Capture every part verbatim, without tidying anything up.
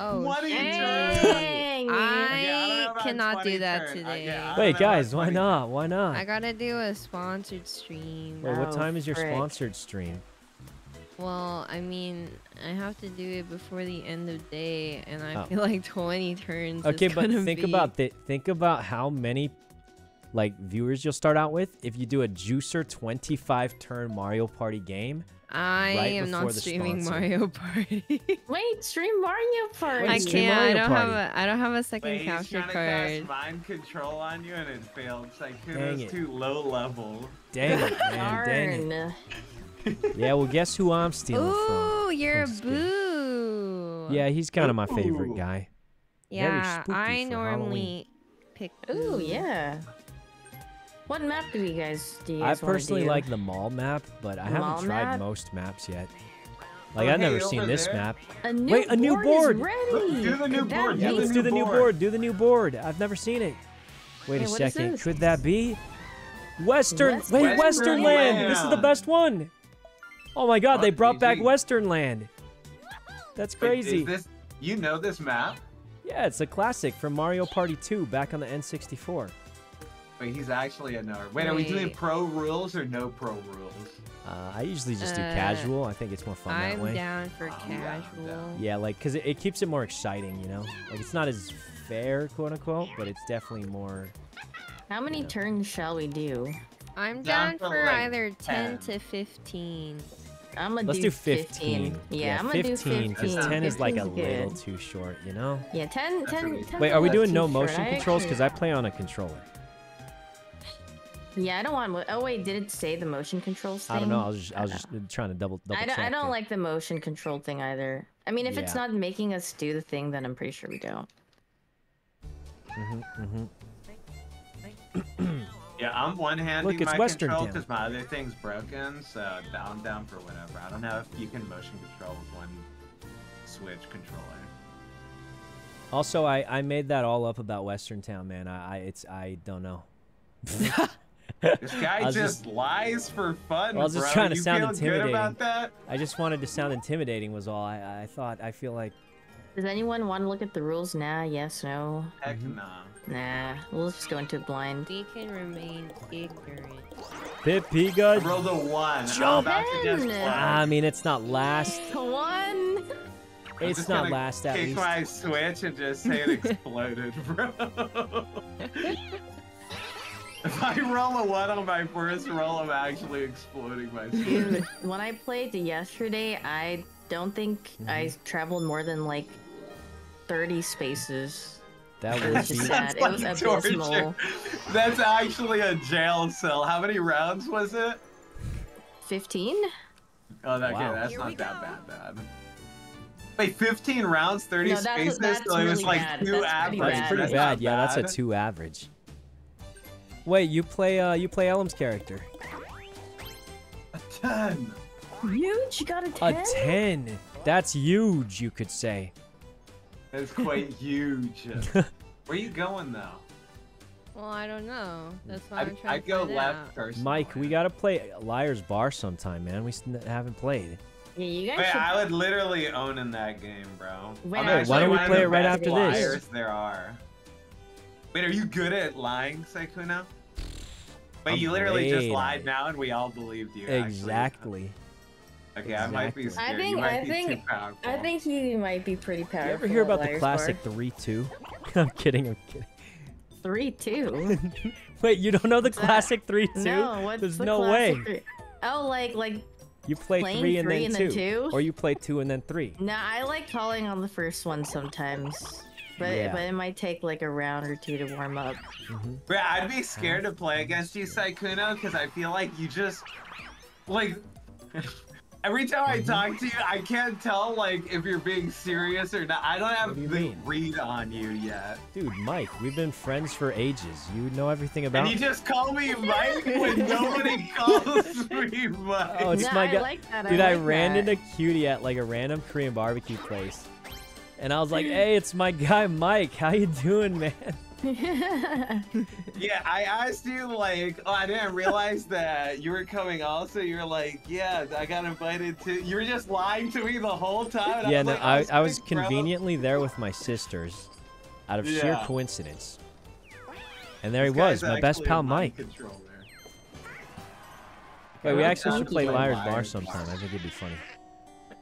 Oh, twenty dang. Turns. I yeah, I cannot do that turn. Today. Uh, yeah, Wait, guys, why not? Why not? I gotta do a sponsored stream. Wait, oh, what time is your frick. sponsored stream? Well, I mean, I have to do it before the end of day, and I oh. feel like twenty turns. Okay, is but think be... about the think about how many like viewers you'll start out with if you do a juicer twenty-five turn Mario Party game. I right am not streaming sponsor. Mario Party. Wait, stream Mario Party. Wait, I can't. I don't Party. have a. I don't have a second Wait, capture card. Cast mind control on you and it failed. Sykkuno's like, too low level. Dang it, man! Dang it. Yeah, well, guess who I'm stealing Ooh, from? Ooh, you're from a boo. Yeah, he's kind of my favorite guy. Yeah, I normally Halloween. pick. Ooh, yeah. What map do you guys do? You guys I personally do? like the mall map, but I haven't mall tried map? most maps yet. Like okay, I've never seen this there. map. A new Wait, a new board! board. Do the new Could board! Yeah, let's do the new board! Do the new board! I've never seen it. Wait hey, a second, could that be? Western West Wait, Western, Western Land. Land! This is the best one! Oh my god, what they brought P G? back Western Land. That's crazy. Wait, is this, you know this map? Yeah, it's a classic from Mario Party two back on the N sixty-four. Wait, he's actually a nerd. Wait, Wait, are we doing pro rules or no pro rules? Uh, I usually just do uh, casual. I think it's more fun I'm that way. I'm down for oh, casual. Down. Yeah, like, because it, it keeps it more exciting, you know? Like, it's not as fair, quote-unquote, but it's definitely more... How many you know. turns shall we do? I'm down, down for, for like either ten, ten to fifteen. I'm gonna Let's do fifteen. fifteen. Yeah, yeah, I'm gonna do fifteen. Because ten is like a good. little too short, you know? Yeah, ten, ten, ten, ten Wait, are we doing no motion short, controls? Because I play on a controller. Yeah, I don't want. Oh wait, did it say the motion controls thing? I don't know. I was just, I was just trying to double. double I don't. Check I don't it. like the motion control thing either. I mean, if yeah. it's not making us do the thing, then I'm pretty sure we don't. Mm-hmm, mm-hmm. Yeah, I'm one-handing my Western control because my other thing's broken. So down, down for whatever. I don't know if you can motion control with one Switch controller. Also, I I made that all up about Western Town, man. I, I it's I don't know. This guy just, just lies for fun. Well, I was just bro. trying to you sound intimidating. About that? I just wanted to sound intimidating was all. I, I thought, I feel like... Does anyone want to look at the rules? Nah, yes, no. Heck no. Nah. nah, we'll just go into it blind. We can remain ignorant. Pipika. Roll the one. Jump! I'm about to just I mean, it's not last. One. I'm it's not last at least. Kick my Switch and just say it exploded, bro. If I roll a one on my first roll, I'm actually exploding my Switch. When I played yesterday, I don't think mm-hmm. I traveled more than like thirty spaces. That was, was sad. It was like abysmal. That's actually a jail cell. How many rounds was it? fifteen? Oh, that, wow. okay, that's Here not that bad, bad. Wait, fifteen rounds, thirty no, that's, spaces? That's so really it was like bad. two that's average. Pretty that's pretty bad. bad. Yeah, that's a two average. Wait, you play, uh, you play Ellum's character. A ten. Huge? You got a ten? A ten. That's huge, you could say. That's quite huge. Where are you going, though? Well, I don't know. That's why I, I'm trying I to go left first. Mike, we gotta play Liar's Bar sometime, man. We haven't played. Yeah, you guys Wait, should... I would literally own in that game, bro. Wait, why don't we play it right after this? There are. Wait, are you good at lying, Sykkuno? But I'm you literally just lied now, and we all believed you. Exactly. Actually. Okay, exactly. I might be. Scared. I think. You might I be think. I think he might be pretty powerful. You ever hear about the classic three two? I'm kidding. I'm kidding. three two. Wait, you don't know the classic three two? No. What's There's the no way. Three? Oh, like like. You play three and, three then, and two. then two, or you play two and then three. No, I like calling on the first one sometimes. But, yeah. but it might take like a round or two to warm up. Mm-hmm. But I'd be scared to play against you, Sykkuno, because I feel like you just... Like, every time I talk to you, I can't tell like if you're being serious or not. I don't have do the mean? read on you yet. Dude, Mike, we've been friends for ages. You know everything about me. And you just call me Mike when nobody calls me Mike. Oh, it's no, my I like that. Dude, I, like I ran that. into Cutie at like a random Korean barbecue place. And I was like, hey, it's my guy, Mike. How you doing, man? Yeah, I asked you, like, oh, I didn't realize that you were coming also. You were like, yeah, I got invited to. You were just lying to me the whole time. And yeah, I no, like, I, I was conveniently bro. there with my sisters out of yeah. sheer coincidence. And there this he was, my best pal Mike. Wait, we actually should play Liar's Bar sometime. I think it'd be funny.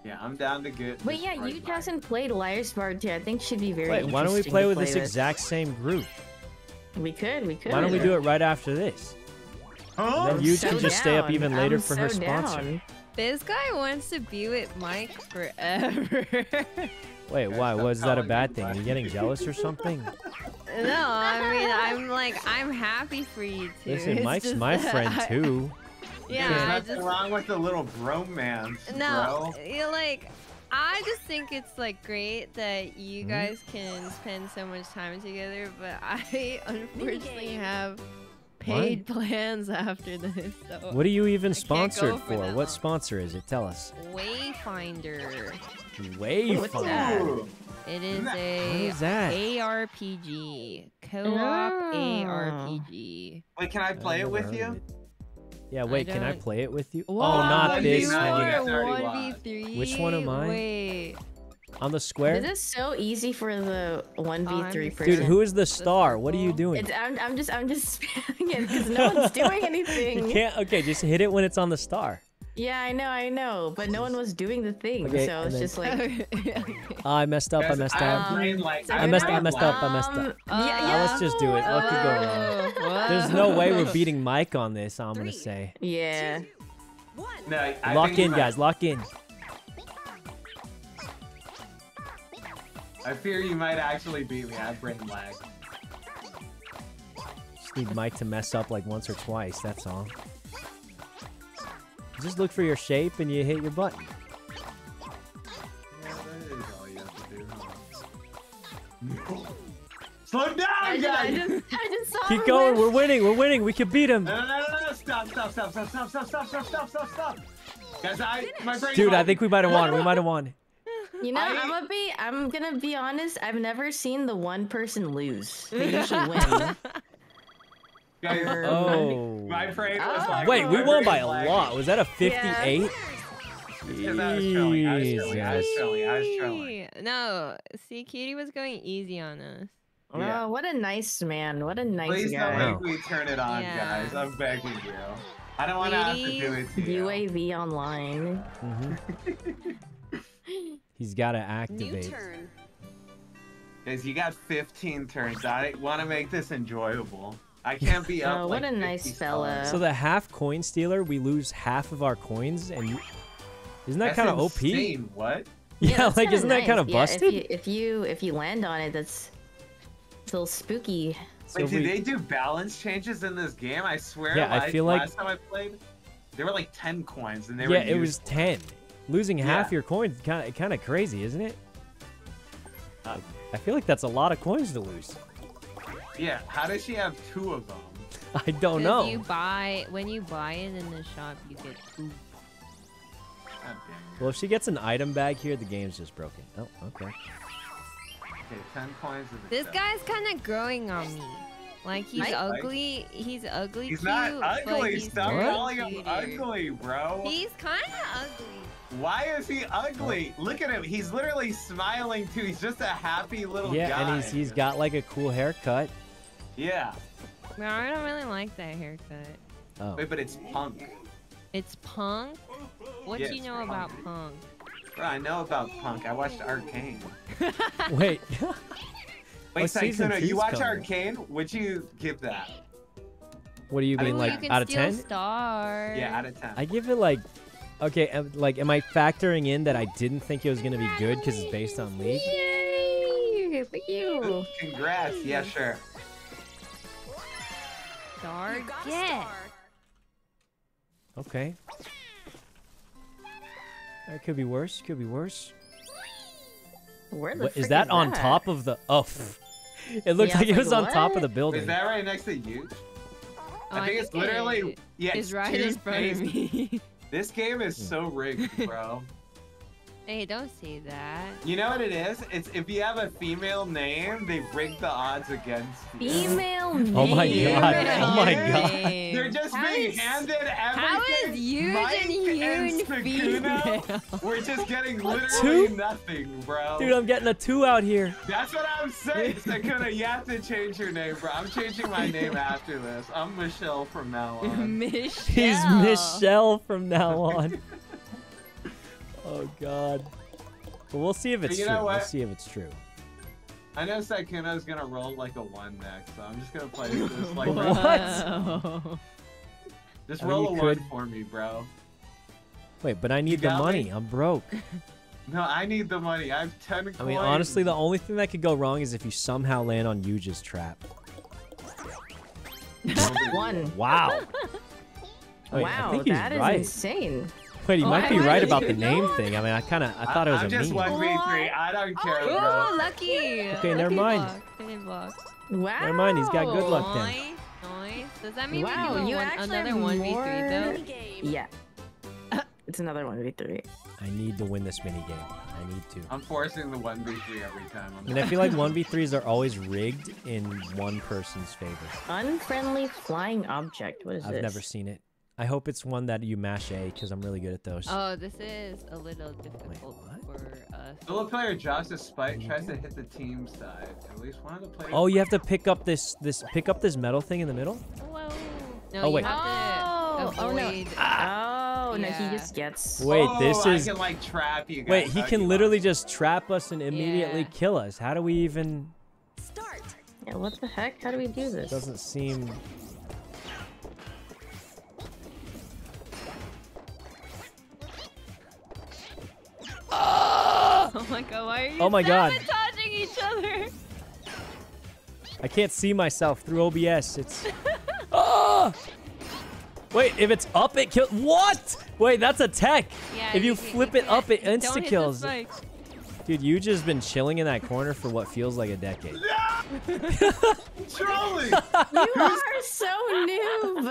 Yeah, I'm down to get. Wait, yeah, you hasn't played Liar's Bar too. I think she'd be very. Wait, why don't we play with this exact same group? We could, we could. Why don't we do it right after this? Oh, then you can just stay up even later for her sponsor. This guy wants to be with Mike forever. Wait, why? Was that a bad thing? Are you getting jealous or something? No, I mean, I'm like, I'm happy for you too. Listen, Mike's my friend too. Yeah, there's nothing just, wrong with the little bromance. No, bro. You're like, I just think it's like great that you mm-hmm. guys can spend so much time together, but I unfortunately have paid what? plans after this. So what are you even I sponsored for? for what sponsor is it? Tell us. Wayfinder. Wayfinder. It is a is A R P G. Co-op oh. A R P G. Wait, can I play I it with you? It. Yeah, wait, I can I play it with you? Whoa, oh, not this one. Which one am I? Wait. On the square? This is so easy for the one v three person. Dude, who is the star? What are you doing? It's, I'm, I'm just I'm just spamming it because no one's doing anything. You can't, okay, just hit it when it's on the star. Yeah, I know, I know, but no one was doing the thing, okay, so it's then, just like... oh, I messed up, I messed up. Um, like, so I, messed, I messed up, I messed up, I messed up. Yeah, yeah. Oh, let's just do it. What could go wrong? Whoa. There's no way we're beating Mike on this, I'm going to say. Yeah. No, lock in, guys, lock in. I fear you might actually beat me. I have brain lag. Just need Mike to mess up like once or twice, that's all. Just look for your shape and you hit your button. Yeah, that is all you have to do, huh? Slow down, I guys! Just, I just, I just saw Keep going, win. we're winning, we're winning, we can beat him! No, no, no, no, no, stop, stop, stop, stop, stop, stop, stop, stop, stop, stop, stop! Guys, I, my brain Dude, won. I think we might have won, we might have won. You know, I... I'm gonna be, I'm gonna be honest, I've never seen the one person lose. They usually win. Oh. My brain was oh. like, wait, we won by a like, lot. Was that a fifty-eight? Yeah. I was trolling. I was trolling. I was trolling. I was trolling. No, see, Cutie was going easy on us. Oh, yeah. What a nice man. What a nice Please guy. Please don't make me turn it on, yeah. guys. I'm begging you. I don't want to have to do it to you. U A V online. Mm-hmm. He's got to activate. New turn. Guys, you got fifteen turns. I want to make this enjoyable. I can't be up. Oh, what like a nice fella. So the half coin stealer, we lose half of our coins, and you... isn't that kind of O P? What? Yeah, yeah like isn't nice. that kind of yeah, busted? If you, if you if you land on it, that's it's a little spooky. So Wait, we... did they do balance changes in this game? I swear. Yeah, I, I feel like last time I played, there were like ten coins, and they yeah, were. Yeah, it was ten. Losing yeah. half your coins, kind of kind of crazy, isn't it? Uh, I feel like that's a lot of coins to lose. Yeah, how does she have two of them? I don't know. You buy, when you buy it in the shop, you get two. Well, if she gets an item bag here, the game's just broken. Oh, okay. Okay, ten coins. This guy's kind of growing on me. Like, he's Mike? ugly, he's ugly He's cute, not ugly, he's stop calling him ugly, bro. He's kind of ugly. Why is he ugly? Look at him. He's literally smiling, too. He's just a happy little yeah, guy. Yeah, and he's, he's got, like, a cool haircut. Yeah. No, I don't really like that haircut. Oh. Wait, but it's punk. It's punk? What yeah, do you know punk. about punk? Bro, I know about punk. I watched Arcane. Wait. Wait, oh, Sykkuno, you watch coming. Arcane? Would you give that? What do you mean, I mean like, you out of ten? Stars. Yeah, out of ten. I give it, like... Okay, like, am I factoring in that I didn't think it was gonna be good because it's based on League? Yay! For you! Congrats! Yeah, sure. Star, yeah. Okay. That could be worse. Could be worse. Where the what, is that is on that? top of the? Oh, pff. It looked yeah, like it was like, on top of the building. Is that right next to you? I, I think it's literally it yeah. It's right in front of me. This game is so rigged, bro. Hey, don't say that. You know what it is? It's if you have a female name, they break the odds against you. Female name? Oh my god. Oh my god. They're just how being is, handed everything. How is Yoon Mike and Yoon female? We're just getting literally nothing, bro. Dude, I'm getting a two out here. That's what I'm saying. Sykkuno, you have to change your name, bro. I'm changing my name after this. I'm Michelle from now on. Michelle. He's Michelle from now on. Oh god. But we'll see if it's true. We'll see if it's true. I know Sykkuno's gonna roll like a one next, so I'm just gonna play this like what? Just roll a one for me, bro. Wait, but I need the money. I'm broke. No, I need the money. I have ten coins. I mean, honestly, the only thing that could go wrong is if you somehow land on Yuji's trap. One. Wow. Wait, wow, that is right. Insane. Wait, you oh, might be right about the name know? Thing. I mean, I kind of, I thought I, it was I'm a meme. I'm just one v three. I don't care, oh, bro. Oh, lucky. Okay, never mind. Wow. Never mind. He's got good luck then. Nice. Does that mean wow, we do you one, another one v three, though? Yeah. Uh, it's another one v three. I need to win this minigame. I need to. I'm forcing the one v three every time. I'm and I feel like one v threes are always rigged in one person's favor. Unfriendly flying object. What is I've this? I've never seen it. I hope it's one that you mash A, because I'm really good at those. Oh, this is a little difficult Wait, for us. Solo player Josh's spike tries to hit the team side. At least one of the players. Oh, you have to pick up this this pick up this metal thing in the middle. Whoa. No, oh wait. You have to oh, avoid. Oh no. Ah. Oh no, yeah. He just gets. Wait, this oh, is. I can like trap you guys. Wait, he can literally just trap us and immediately yeah. kill us. How do we even? Start. Yeah, what the heck? How do we do this? Doesn't seem. Oh my god, why are you oh my sabotaging god. each other? I can't see myself through O B S. It's... oh! Wait, if it's up, it kills... What? Wait, that's a tech. Yeah, if you, you flip can, it up, it insta-kills. Dude, you just been chilling in that corner for what feels like a decade. No! Trolling! You are so noob.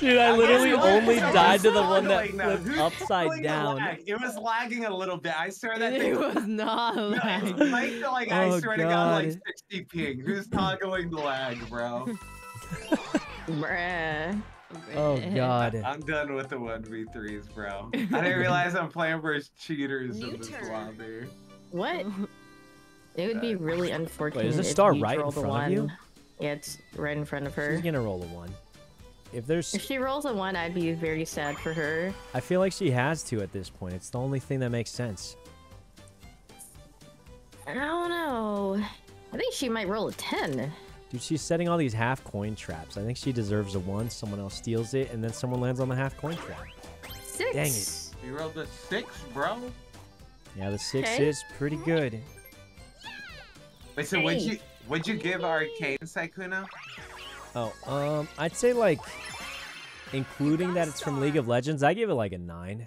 Dude, I literally I only died so to the one that flipped now. upside down. It was lagging a little bit. I swear that it thing was not no, lagging. Mike, like, oh, I swear God. to God, like sixty ping. Who's toggling the lag, bro? Bruh. Oh god. I'm done with the one v threes, bro. I didn't realize I'm playing versus cheaters New in this turn. lobby. What? It would be really unfortunate. Wait, is the star if right in front one. of you? Yeah, it's right in front of her. She's gonna roll a one. If there's If she rolls a one, I'd be very sad for her. I feel like she has to at this point. It's the only thing that makes sense. I don't know. I think she might roll a ten. Dude, she's setting all these half coin traps. I think she deserves a one. Someone else steals it, and then someone lands on the half coin trap. Six. Dang it. You rolled a six, bro. Yeah, the six okay. is pretty good. Wait, so hey. would you would you give Arcane, Sykkuno? Oh, um, I'd say like, including that it's from League of Legends, I give it like a nine.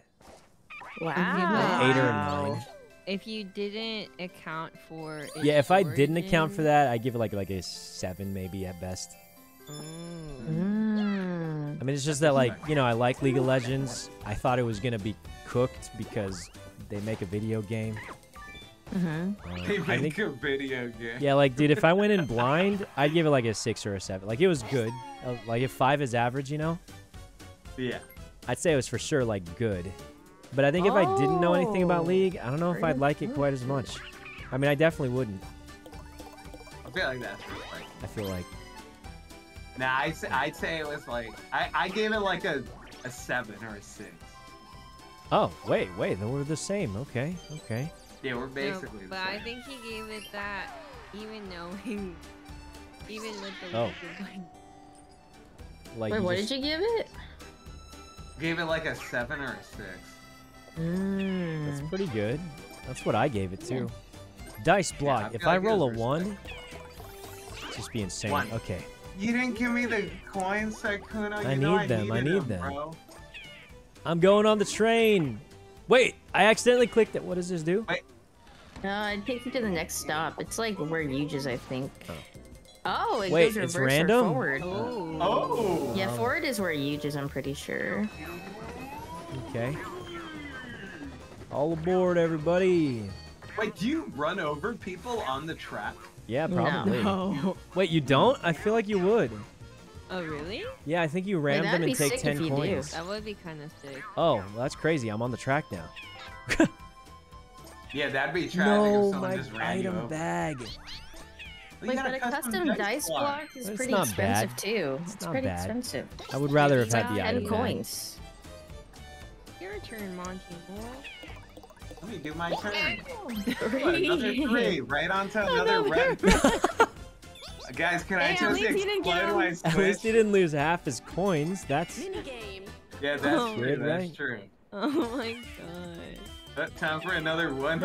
Wow. An eight or a nine. If you didn't account for its yeah, if I origin. didn't account for that, I give it like like a seven maybe at best. Mm. I mean, it's just that like you know I like League of Legends. I thought it was gonna be cooked because they make a video game. Mm-hmm. um, they make I think, a video game. Yeah, like dude, if I went in blind, I'd give it like a six or a seven. Like it was good. Like if five is average, you know. Yeah. I'd say it was for sure like good. But I think if oh. I didn't know anything about League, I don't know if I'd like it quite as much. I mean, I definitely wouldn't. I feel like that's really like. I feel like. Nah, I'd say, I'd say it was like... I, I gave it like a, a seven or a six. Oh, wait, wait. Then we're the same. Okay, okay. Yeah, we're basically no, but the same. I think he gave it that even knowing... Even with the... Oh. Like wait, what just... did you give it? Gave it like a seven or a six. Mm. That's pretty good. That's what I gave it to. Dice block. Yeah, if I like roll a one, it'd just be insane. One. Okay. You didn't give me the coins, Sykkuno. I you need know them. I, I need them. them bro. I'm going on the train. Wait, I accidentally clicked it. What does this do? Wait. No, it takes you to the next stop. It's like where Yuji's is, I think. Oh. Oh, it Wait, goes reverse it's random? or forward. Oh. oh. Yeah, forward is where Yooj is, I'm pretty sure. Okay. All aboard, everybody. Wait, do you run over people on the track? Yeah, probably. No. No. Wait, you don't? I feel like you would. Oh, really? Yeah, I think you ram Wait, them and take ten coins. Do. That would be kind of sick. Oh, that's crazy. I'm on the track now. Yeah, that'd be tragic no, if someone just ran you over. No, my item bag. Like, but a custom, custom dice block, block is it's pretty expensive, bad. too. It's, it's pretty bad. expensive. I would rather have had the item coins. Bag. Your turn, Monty Mole. Let me do my turn. Three. What, another three, right onto another, another red. Guys, can hey, I just explode my Switch? At least you didn't lose half his coins. That's... Minigame. Yeah, that's oh, true, that's right? true. Oh my god. That time for another one.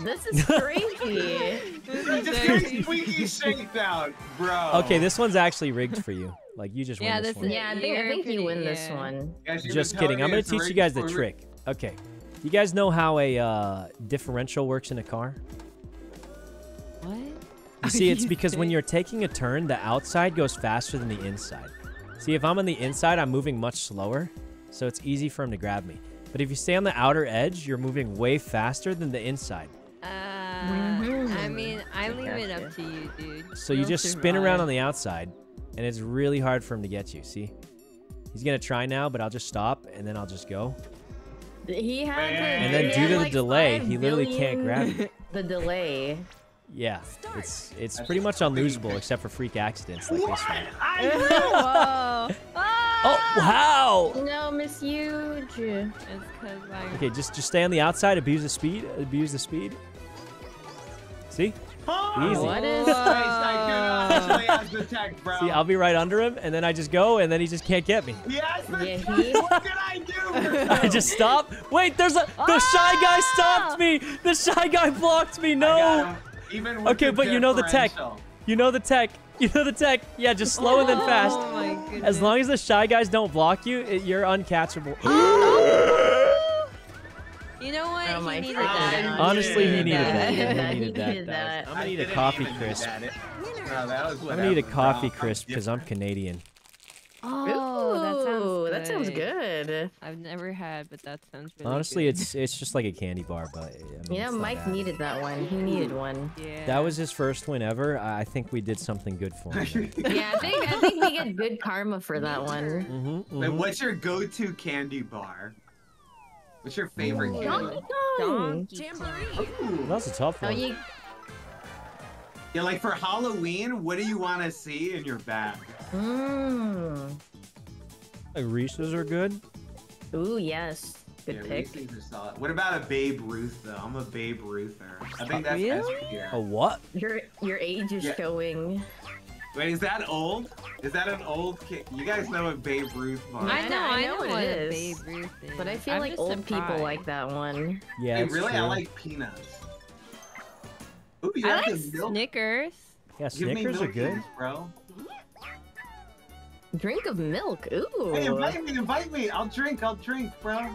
This is crazy. This is just crazy. Squeaky shakedown, bro. Okay, this one's actually rigged for you. Like you just yeah, won this, this one. Yeah, I think, I think you win yeah. this one. Guys, just kidding. I'm gonna teach you guys the trick. Okay, you guys know how a uh, differential works in a car? What? You see, it's because when you're taking a turn, the outside goes faster than the inside. See, if I'm on the inside, I'm moving much slower, so it's easy for him to grab me. But if you stay on the outer edge, you're moving way faster than the inside. Uh, I mean, I leave it up to you, dude. So you just spin around on the outside, and it's really hard for him to get you, see? He's going to try now, but I'll just stop, and then I'll just go. He had to, and then due to the delay, he literally can't grab you. The delay. Yeah, it's it's pretty much unlosable except for freak accidents like what? this one. I know. Whoa. Oh, wow! No, Miss Yooj. Okay, just just stay on the outside, abuse the speed, abuse the speed. See? Oh, easy. What is attack, bro. See, I'll be right under him, and then I just go, and then he just can't get me. Yes, yeah, he... What did I do? I just stop. Wait, there's a the oh! Shy Guy stopped me. The Shy Guy blocked me. No. Even okay, but you know the tech. You know the tech. You know the tech. Yeah, just slow oh, and then fast. Oh as long as the Shy Guys don't block you, it, you're uncatchable. Oh. You know what? Oh he needed that. Honestly, he needed that. Yeah, he needed that. that. I'm gonna need a coffee crisp. No, that was I'm gonna need a coffee crisp because I'm Canadian. Oh, Ooh, that sounds good. that sounds good. I've never had, but that sounds really Honestly, good. it's it's just like a candy bar, but I mean, yeah, Mike bad. needed that one. He needed one. Yeah. That was his first win ever. I think we did something good for him. yeah, I think I think we get good karma for that one. Mm-hmm, mm-hmm. Wait, what's your go-to candy bar? What's your favorite Ooh. candy bar? Donkey Kong. Jamboree. That's a tough one. Oh, you... Yeah, like for Halloween, what do you want to see in your bag? Mmm. Like Reese's are good. Ooh, yes. Good yeah, pick. Reese's are solid. What about a Babe Ruth, though? I'm a Babe Ruther. I think that's really? best right here. A what? Your, your age is yeah. showing. Wait, is that old? Is that an old kid? You guys know what Babe Ruth is. I know, I know what it is. Babe Ruth is. But I feel I'm like old surprised. people like that one. Yeah, hey, really, true. I like peanuts. Ooh, you I like, like Snickers. Yeah, Snickers are good, juice, bro. Drink of milk. Ooh. Hey, invite me, invite me. I'll drink, I'll drink, bro.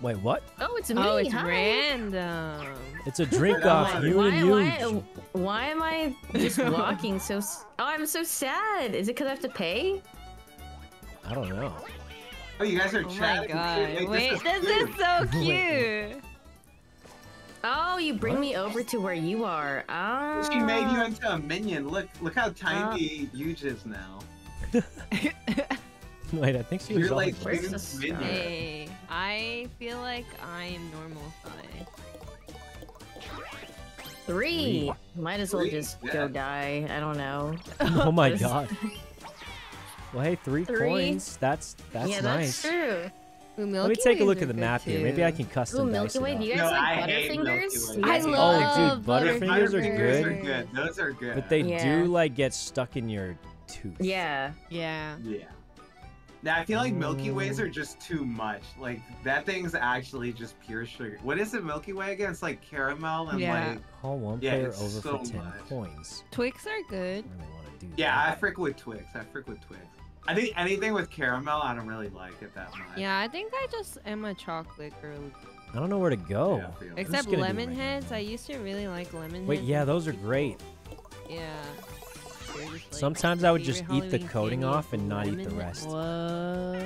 Wait, what? Oh, it's me. Oh, it's Hi. random. It's a drink off. You why, and you. Why, why am I just walking so? S oh, I'm so sad. Is it because I have to pay? I don't know. Oh, you guys are oh chatting. My God. Like, Wait, this is, this is so cute. Oh, you bring what? me over to where you are. Oh. She made you into a minion. Look, look how tiny oh. Yooj is now. Wait, I think she was You're like minion. Hey, I feel like I am normal size. Three. Three. Might as well three. just yeah. go die. I don't know. Oh my just... god. Well, hey, three, three coins. That's that's yeah, nice. That's true. Ooh, Let me take a look at the map too. here. Maybe I can custom Ooh, Milky Way. Do you guys no, like I Butterfingers? I love oh, dude, Butterfingers. Butterfingers are good. good. Those are good. But they yeah. do like get stuck in your tooth. Yeah. Yeah. Yeah. Now I feel like Milky Ways are just too much. Like that thing's actually just pure sugar. What is it, Milky Way again? It's like caramel and yeah. like. Oh, one player yeah, it's over so for ten much. coins. Twix are good. I really want to do yeah, that. I frick with Twix. I frick with Twix. I think anything with caramel, I don't really like it that much. Yeah, I think I just am a chocolate girl. I don't know where to go. Yeah, like Except lemon right heads. Now. I used to really like lemon Wait, heads. Wait, yeah, those are great. Yeah. Like Sometimes I would just eat the coating candy. off and not lemon eat the rest. What?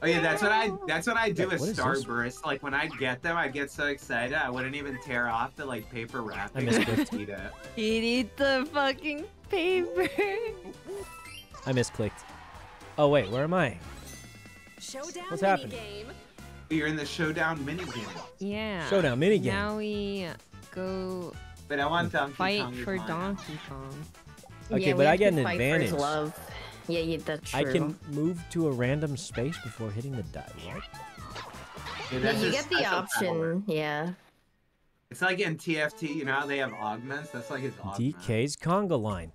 Oh yeah, that's what I that's what I do yeah, with Starburst. Like when I get them, I get so excited I wouldn't even tear off the like paper wrapping. I miss eat it. He'd eat the fucking paper. I misclicked. Oh wait, where am I? Showdown What's happening? Minigame. You're in the showdown minigame. Yeah. Showdown minigame. Now we go. But I want Donkey fight Kong for Donkey Kong. Okay, yeah, but I get an advantage. Love. Yeah, yeah, that's true. I can move to a random space before hitting the die. What? Yeah, yeah, you get the option. Power. Yeah. It's like in T F T, you know how they have augments? That's like his augment. D K's conga line.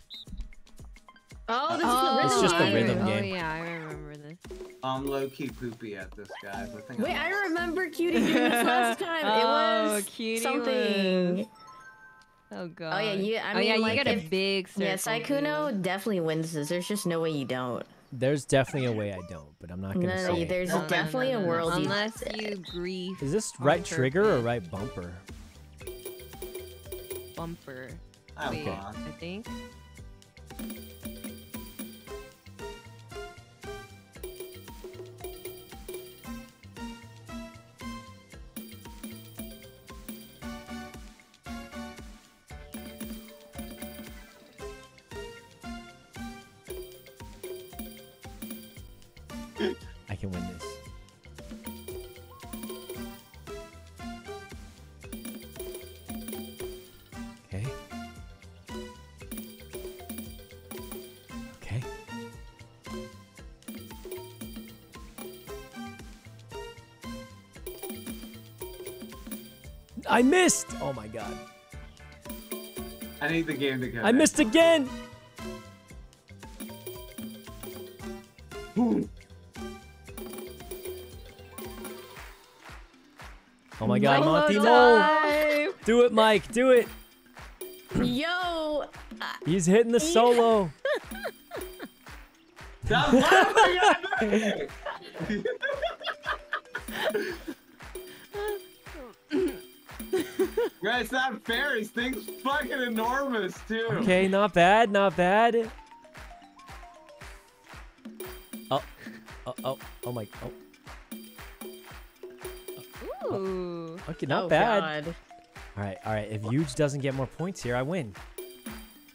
Oh, this uh, is the rhythm. It's just the rhythm oh, game. Oh yeah, I remember this. I'm low-key poopy at this, guys. I think Wait, I, I remember Cutie doing this last time. oh, it was cutie something. Was... Oh god. Oh yeah, you. I mean, oh yeah, you like got if, a big. Circle yeah, Sykkuno definitely wins this. There's just no way you don't. There's definitely a way I don't, but I'm not gonna no, say. No, there's no, definitely no, no, no, a world. Unless you grief. Is this right trigger or right bumper? Bumper. Oh, Wait, okay. I think. I can win this. Okay. Okay. I missed! Oh my god. I need the game to go. I next. missed again! Oh my god, Monty Mole! Do it, Mike, do it! Yo! He's hitting the solo! Stop laughing at me! Guys, it's not fair, this thing's fucking enormous, too! Okay, not bad, not bad. Oh, oh, oh, oh my, oh. Ooh. Okay, not oh, bad. God. All right, all right. If Yooj doesn't get more points here, I win.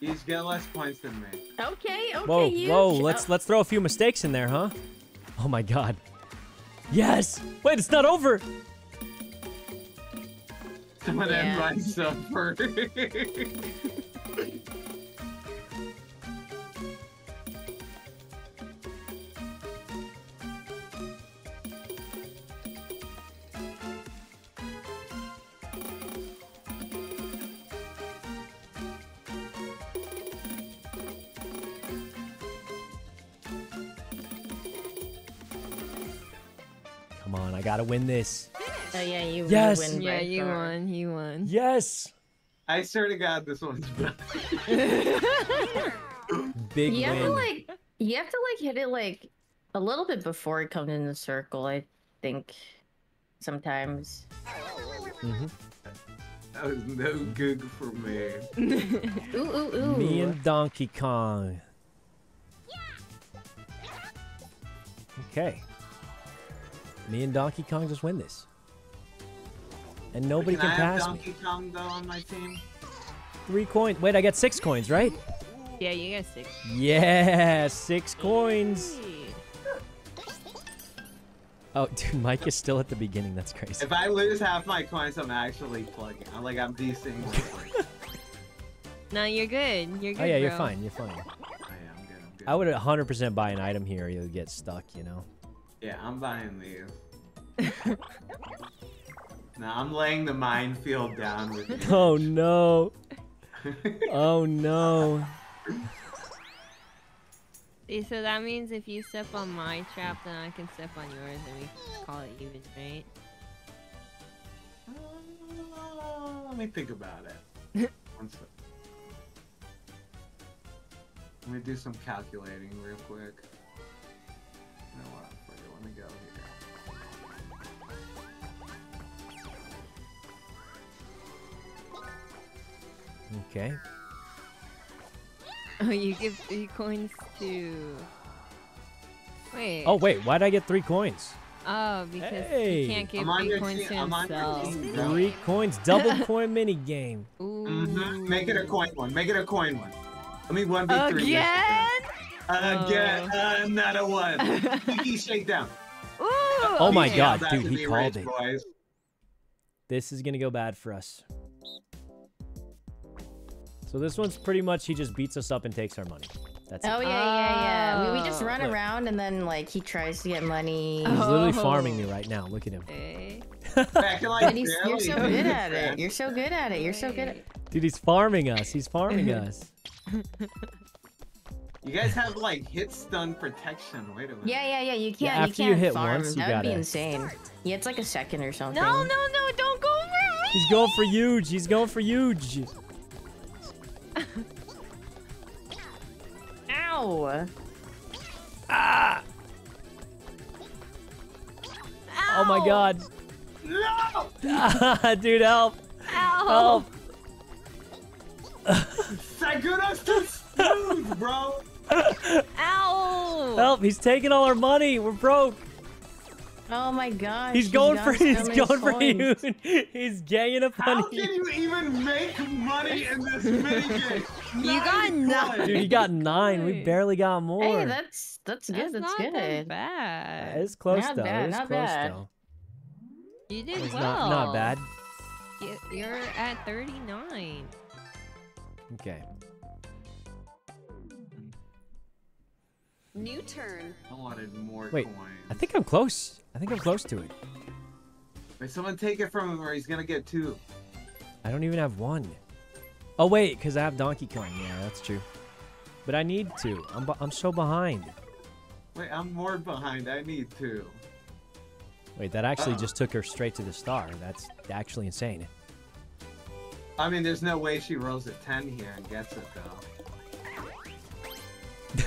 Yooj get less points than me. Okay, okay. Whoa, Yooj. whoa. Let's let's throw a few mistakes in there, huh? Oh my God. Yes. Wait, it's not over. Someone yeah. end my suffer. Gotta win this. Oh yeah, you yes. win. Yeah, you far. won. You won. Yes. I swear to God, this one's better. Big you win. Have to, like, you have to like hit it like a little bit before it comes in the circle. I think sometimes. Mm-hmm. That was no good for me. ooh ooh ooh. Me and Donkey Kong. Yeah. Okay. Me and Donkey Kong just win this. And nobody can, can I pass have Donkey me. Kong, though, on my team? Three coins. Wait, I got six coins, right? Yeah, you got six. Yeah, six coins. Oh, dude, Mike is still at the beginning. That's crazy. If I lose half my coins, I'm actually plugging. I'm like, I'm decent. No, you're good. You're good. Oh, yeah, bro. You're fine. You're fine. Oh, yeah, I'm good, I'm good. I would one hundred percent buy an item here or you'll get stuck, you know? Yeah, I'm buying these. Nah, I'm laying the minefield down with you. Oh no. Oh no. See, so that means if you step on my trap, then I can step on yours and we can call it even, right? Uh, let me think about it. One second. Let me do some calculating real quick. You know what? Let me go here. Okay. Oh, you give three coins to... Wait. Oh wait, why did I get three coins? Oh, because hey. you can't give three coins to himself. Three coins, double coin mini game. Mm-hmm. Make it a coin one. Make it a coin one. Let me one v three. Again? Again, oh. another one. Pinky shakedown. Ooh. Oh my God, dude, he called it. Boys. This is gonna go bad for us. So this one's pretty much he just beats us up and takes our money. That's oh, it. yeah, yeah, yeah. We, we just run Look. around and then, like, he tries to get money. He's oh. literally farming me right now. Look at him. Hey. like he's, you're so good at it. You're so good at it. You're so good at it. Dude, he's farming us. He's farming us. You guys have, like, hit stun protection. Wait a minute. Yeah, yeah, yeah. You can't, yeah, after you, can't you hit farm. once, you That would gotta... be insane. Start. Yeah, it's like a second or something. No, no, no. Don't go for me. He's going for Yooj. He's going for Yooj. Ow! Ah! Ow. Oh my God! No! Dude, help! Ow. Help! Sykkuno's too smooth, bro. Ow! Help! He's taking all our money. We're broke. Oh my gosh. He's going for he's going for Hyoon. He's ganging up on Hyoon. How can you even make money in this minigame? You got nine. Dude, you got nine. We barely got more. Hey, that's that's good. That's good. Not bad. It's close though. It's close though. You did well. Not, not bad. You're at thirty-nine. Okay. New turn. I wanted more Wait, coins. I think I'm close. I think I'm close to it. Wait, someone take it from him or he's gonna get two. I don't even have one. Oh wait, because I have Donkey Kong. Yeah, that's true. But I need to. I'm I'm so behind. Wait, I'm more behind. I need two. Wait, that actually uh-oh. just took her straight to the star. That's actually insane. I mean, there's no way she rolls a ten here and gets it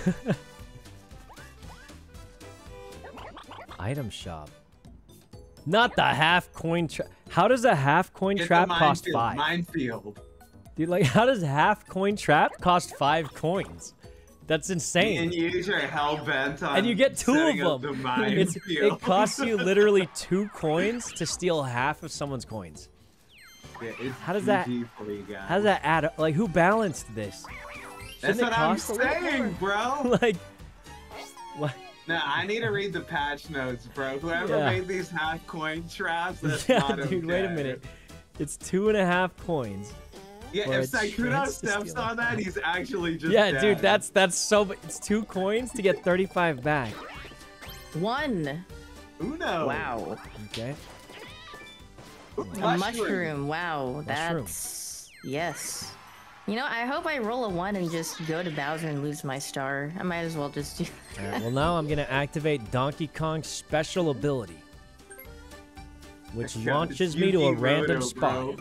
though. Item shop. Not the half coin trap. How does a half coin Get trap cost field, five? Minefield. Dude, like, how does half coin trap cost five coins? That's insane. And you are hell bent on. And you get two of them. It's, it costs you literally two coins to steal half of someone's coins. Yeah, it's how does that? How does that add up? Like, who balanced this? Shouldn't That's what I'm saying, bro. Like, what? No, I need to read the patch notes, bro. Whoever yeah. made these half coin traps, that's yeah, not dude, okay. wait a minute. It's two and a half coins. Yeah, if Sykkuno steps on that, he's actually just Yeah, dead. dude, that's that's so... It's two coins to get thirty-five back. One. Uno. Wow. Okay. Ooh, mushroom. A mushroom, wow. That's... Mushroom. Yes. You know, I hope I roll a one and just go to Bowser and lose my star. I might as well just do that. All right, well, now I'm going to activate Donkey Kong's special ability, which launches me to a random spot.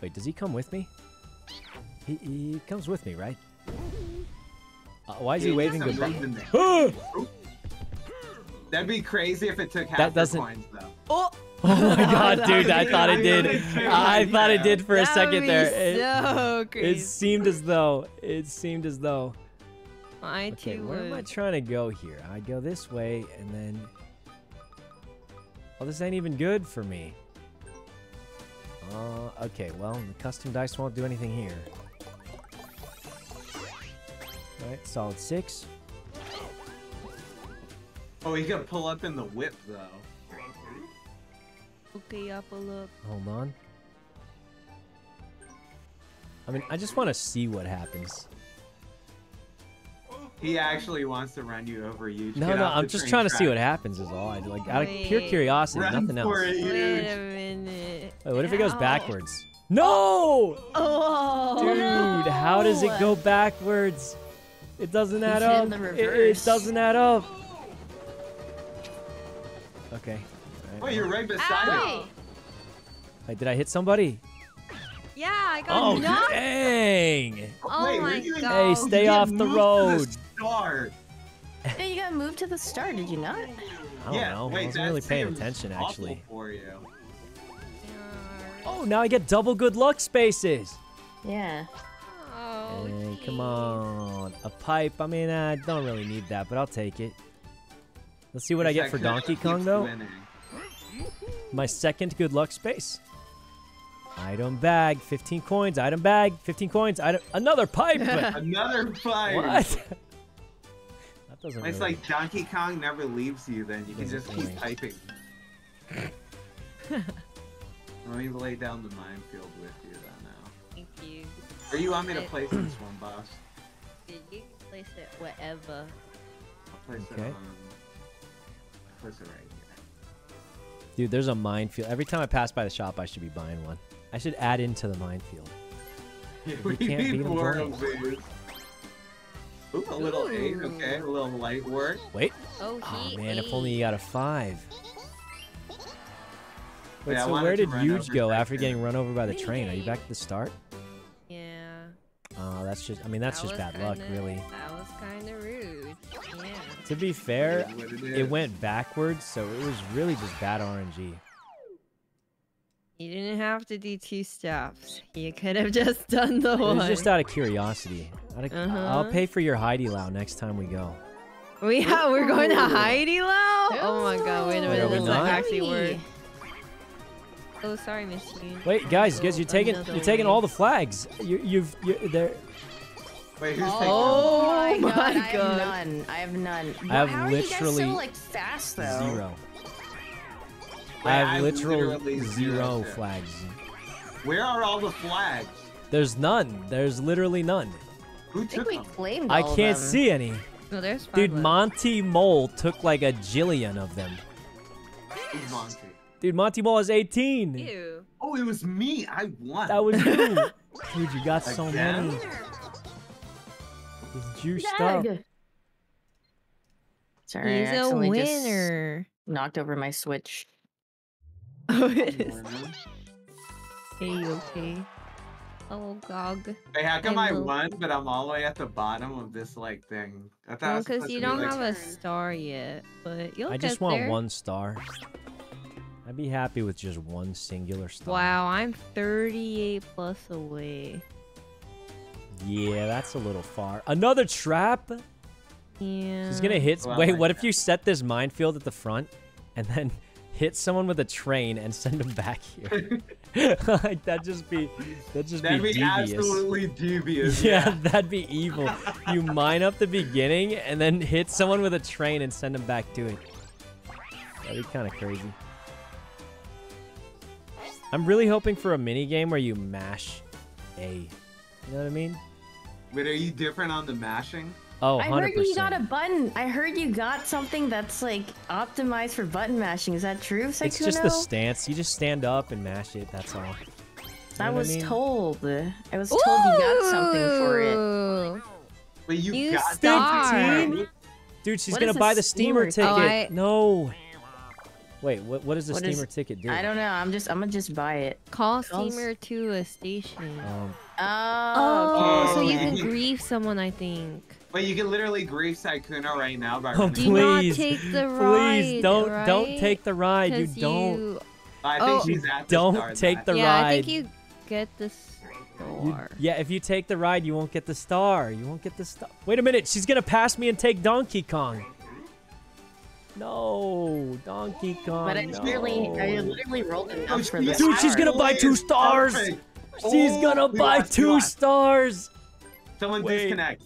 Wait, does he come with me? He, he comes with me, right? Uh, why is he waving goodbye? That'd be crazy if it took half the coins, though. Oh! Oh my God, dude! I thought it did. I thought it did for a second there. It, it seemed as though. It seemed as though. I too. Okay, where am I trying to go here? I go this way, and then. Oh, this ain't even good for me. Uh, okay. Well, the custom dice won't do anything here. All right, solid six. Oh, he's gonna pull up in the whip though. Okay, up a look. Hold on. I mean, I just want to see what happens. He actually wants to run you over, you. No, no, I'm just trying track. to see what happens is all. I like out of pure curiosity, run nothing else. It, Wait a minute. Wait, what if it goes backwards? No! Oh, dude, no. How does it go backwards? It doesn't add it's up. It, it doesn't add up. Okay. Oh, you're right beside Ow. me. Wait, did I hit somebody? Yeah, I got oh, knocked. Dang. Oh, Wait, my God. Hey, stay you off the road. To the star. Yeah, you got moved to the star, did you not? I don't yeah, know. Wait, I wasn't really paying attention, actually. For you. Oh, now I get double good luck spaces. Yeah. Oh. Yoshi. Come on. A pipe. I mean, I don't really need that, but I'll take it. Let's see what I get for Donkey Kong, though. My second good luck space. Item bag. fifteen coins. Item bag. fifteen coins. Item... Another pipe! Another pipe! What? That doesn't really... It's like Donkey Kong never leaves you, then. You can just keep piping. Let me lay down the minefield with you, then, now. Thank you. Or you want me to place this one, boss? Dude, you can place it wherever. I'll place okay. it on... I'll place it right here. Dude, there's a minefield. Every time I pass by the shop, I should be buying one. I should add into the minefield. Yeah, we can't need beat more of these. Ooh, a little Ooh. eight, okay. A little light work. Wait. Oh, oh man, eight. If only you got a five. Wait, yeah, so where did Yooj go after getting run over by the train? Are you back at the start? Yeah. Oh, that's just, I mean, that's just bad luck, really. That was kind of rude. Yeah. To be fair, it went backwards, so it was really just bad R N G. You didn't have to do two stops. You could have just done the one. It was just out of curiosity. Out of, uh-huh. I'll pay for your Haidilao next time we go. We yeah, we're going to Haidilao? Oh my god, wait a minute. This is like actually work. Oh, sorry, Miss Yoon. Wait, guys, guys, you're taking you're taking all the flags. You, you've you're there. Wait, who's oh taking? Oh my god! god. I have none. I have none. I have How literally are you guys so, like, fast, though? zero. Wait, I have literal literally zero, zero flags. Where are all the flags? There's none. There's literally none. Who took I think we them? I can't them. see any. No, there's five Dude, left. Monty Mole took like a jillion of them. Who's Monty? Dude, Monty Mole is eighteen. Ew. Oh, it was me. I won. That was you. Dude, you got so Again? many. It's juiced Doug. up. Sorry, He's I accidentally a winner. Just knocked over my Switch. Oh, it is. Hey, you okay? Oh, Gog. Hey, how come I, I won, but I'm all the way at the bottom of this, like, thing? I thought well, because you don't be, like, have a star yet, but you'll I just want there. one star. I'd be happy with just one singular star. Wow, I'm thirty-eight plus away. Yeah, that's a little far. Another trap? Yeah. She's gonna hit... Well, wait, what if you set this minefield at the front and then hit someone with a train and send them back here? Like, that'd just be... That'd just that'd be, be devious. absolutely devious. Yeah, yeah, that'd be evil. You mine up the beginning and then hit someone with a train and send them back to it. That'd be kind of crazy. I'm really hoping for a mini game where you mash A. You know what I mean? Wait, are you different on the mashing? Oh, one hundred percent. I heard you got a button. I heard you got something that's like optimized for button mashing. Is that true, Sykkuno? It's just the stance. You just stand up and mash it. That's all. You I was I mean? told. I was told Ooh! you got something for it. But you, you got that. Dude, she's going to buy the steamer, steamer ticket. ticket. Oh, I... No. Wait, what? What does the what steamer is, ticket do? I don't know. I'm just, I'm gonna just buy it. Call, Call steamer s to a station. Um, oh, okay. So you can grieve someone, I think. But you can literally grieve Sykkuno right now by. Oh, please, not take the ride, please don't, right? don't take the ride. You don't. You... I think oh, she's at the don't start take that. the yeah, ride. Yeah, I think you get the star. You, yeah, if you take the ride, you won't get the star. You won't get the star. Wait a minute, she's gonna pass me and take Donkey Kong. No, Donkey Kong. But I no. literally, I literally rolled it out for this. Dude, she's gonna buy two stars. Oh, she's gonna buy lost, two stars. Someone Wait. disconnect.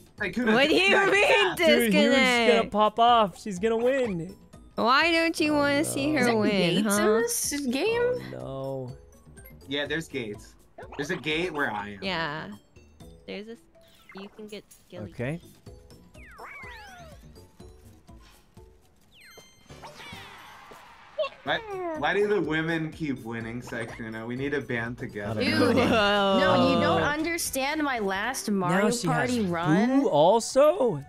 What do you mean disconnect? Dude, she's gonna pop off. She's gonna win. Why don't you oh, want to no. see her win, huh? Is there gates in this game? Oh, no. Yeah, there's gates. There's a gate where I am. Yeah. There's a. You can get skilly. Okay. Why, why do the women keep winning, Sykkuno? We need a band together. Dude, no, you don't understand my last Mario Party run. Boo also?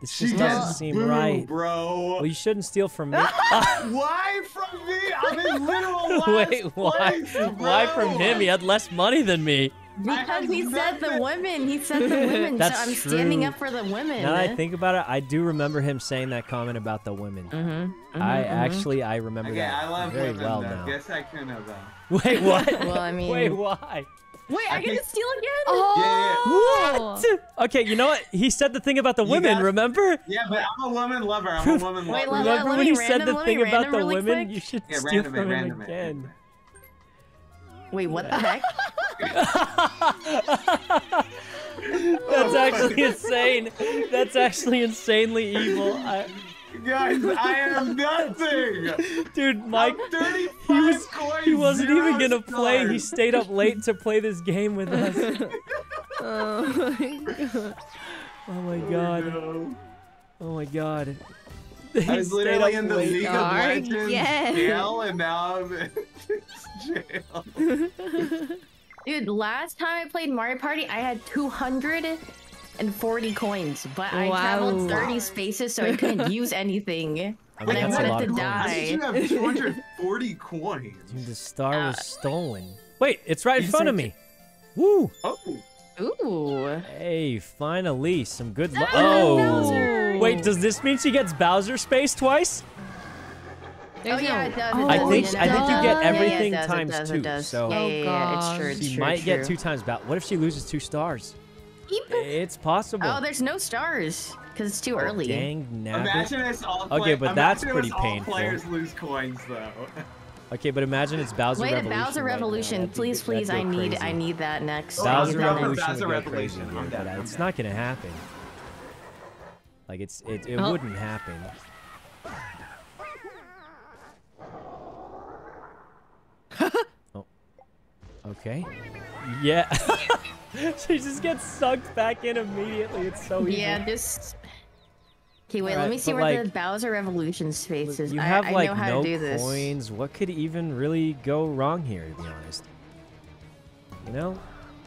This she just doesn't seem boo, right. bro. Well, you shouldn't steal from me. Why from me? I'm in literal last Wait, why? Place, why from him? He had less money than me. Because he said the women. He said the women. That's so I'm true. standing up for the women. Now that I think about it, I do remember him saying that comment about the women. Mm-hmm, mm-hmm, I mm-hmm. actually, I remember okay, that I love very women, well though. now. Guess I can know that. Wait, what? Well, I mean... Wait, why? Wait, are you gonna steal again? Oh. Yeah, yeah, yeah. What? Okay, you know what? He said the thing about the women, guys, remember? Yeah, but I'm a woman lover. I'm a woman lover. Wait, remember let, let when he said the thing about the really women? Quick. You should yeah, steal random from it, him random again. It. Wait, what yeah. the heck? That's actually insane. That's actually insanely evil. I... Guys, I am nothing! Dude, Mike, he, was, he wasn't even gonna stars. play. He stayed up late to play this game with us. Oh my god. Oh my god. Oh, no. Oh my god. They I was literally in the League of Legends yes. jail, and now I'm in jail. Dude, last time I played Mario Party, I had two hundred forty coins, but wow. I traveled thirty spaces, so I couldn't use anything. I mean, and I wanted to die. How did you have two hundred forty coins? Dude, the star uh, was stolen. Wait, it's right in front of me. Woo! Oh. Ooh! Hey, finally, some good luck. Oh! Bowser. Wait, does this mean she gets Bowser space twice? There's oh yeah, it does. I think I think you get everything yeah, yeah, times does, two. Does, so yeah, yeah, yeah, it's true. It's she true, might true. get two times Bowser. What if she loses two stars? It's possible. Oh, there's no stars because it's too oh, early. Dang, imagine it's all play okay, but that's pretty all painful. Players lose coins though. Okay, but imagine it's Bowser Wait, Revolution. Wait, Bowser right Revolution, now. please, please. I need, crazy. I need that next. Bowser that Revolution. Bowser Revolution. Crazy, I'm down, I'm it's down. not gonna happen. Like it's, it, it oh. wouldn't happen. oh. Okay. Yeah. She just gets sucked back in immediately. It's so easy. Yeah, just. Okay, wait. Right, let me see where like, the Bowser Revolution space is. You have I, like I know how no to do coins. This. What could even really go wrong here, to be honest? You know.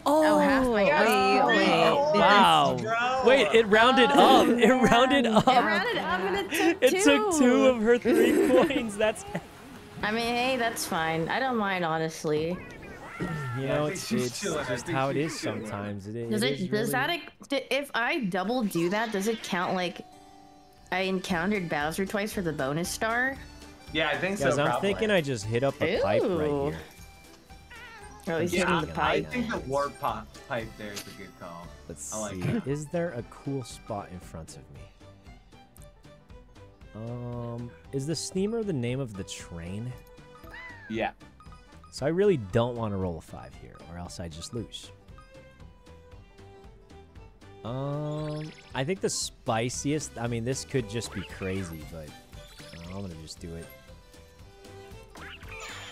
Oh, oh half my god! Wait, wait, oh, wow! Bro. Wait, it rounded oh, up. It yeah. rounded up. It rounded up, and it took it two. It took two of her three coins. That's. I mean, hey, that's fine. I don't mind, honestly. You know, it's, it's just how it is sometimes. It, does it, it is does really... that if I double do that, does it count like I encountered Bowser twice for the bonus star? Yeah, I think so. Because I'm thinking I just hit up a Ooh. pipe right here. Oh, he's yeah, hitting the pipe. I think the warp pop pipe there is a good call. Let's I like see. It. Is there a cool spot in front of me? Um, is the steamer the name of the train? Yeah. So I really don't want to roll a five here, or else I just lose. Um, I think the spiciest, I mean, this could just be crazy, but I'm going to just do it.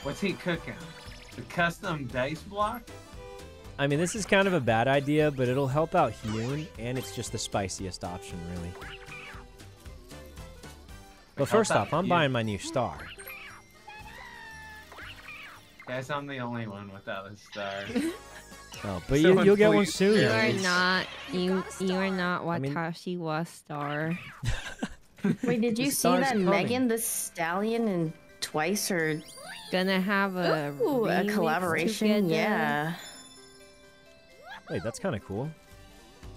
What's he cooking? The custom dice block? I mean, this is kind of a bad idea, but it'll help out Hyoon, and it's just the spiciest option, really. But first off, I'm buying my new star. Guess I'm the only one without a star. Oh, but you, you'll get one soon. You are not. You you are not Watashi wa star. Wait, did you see that Megan Thee Stallion and Twice are gonna have a Ooh, a collaboration? Yeah. Wait, that's kind of cool.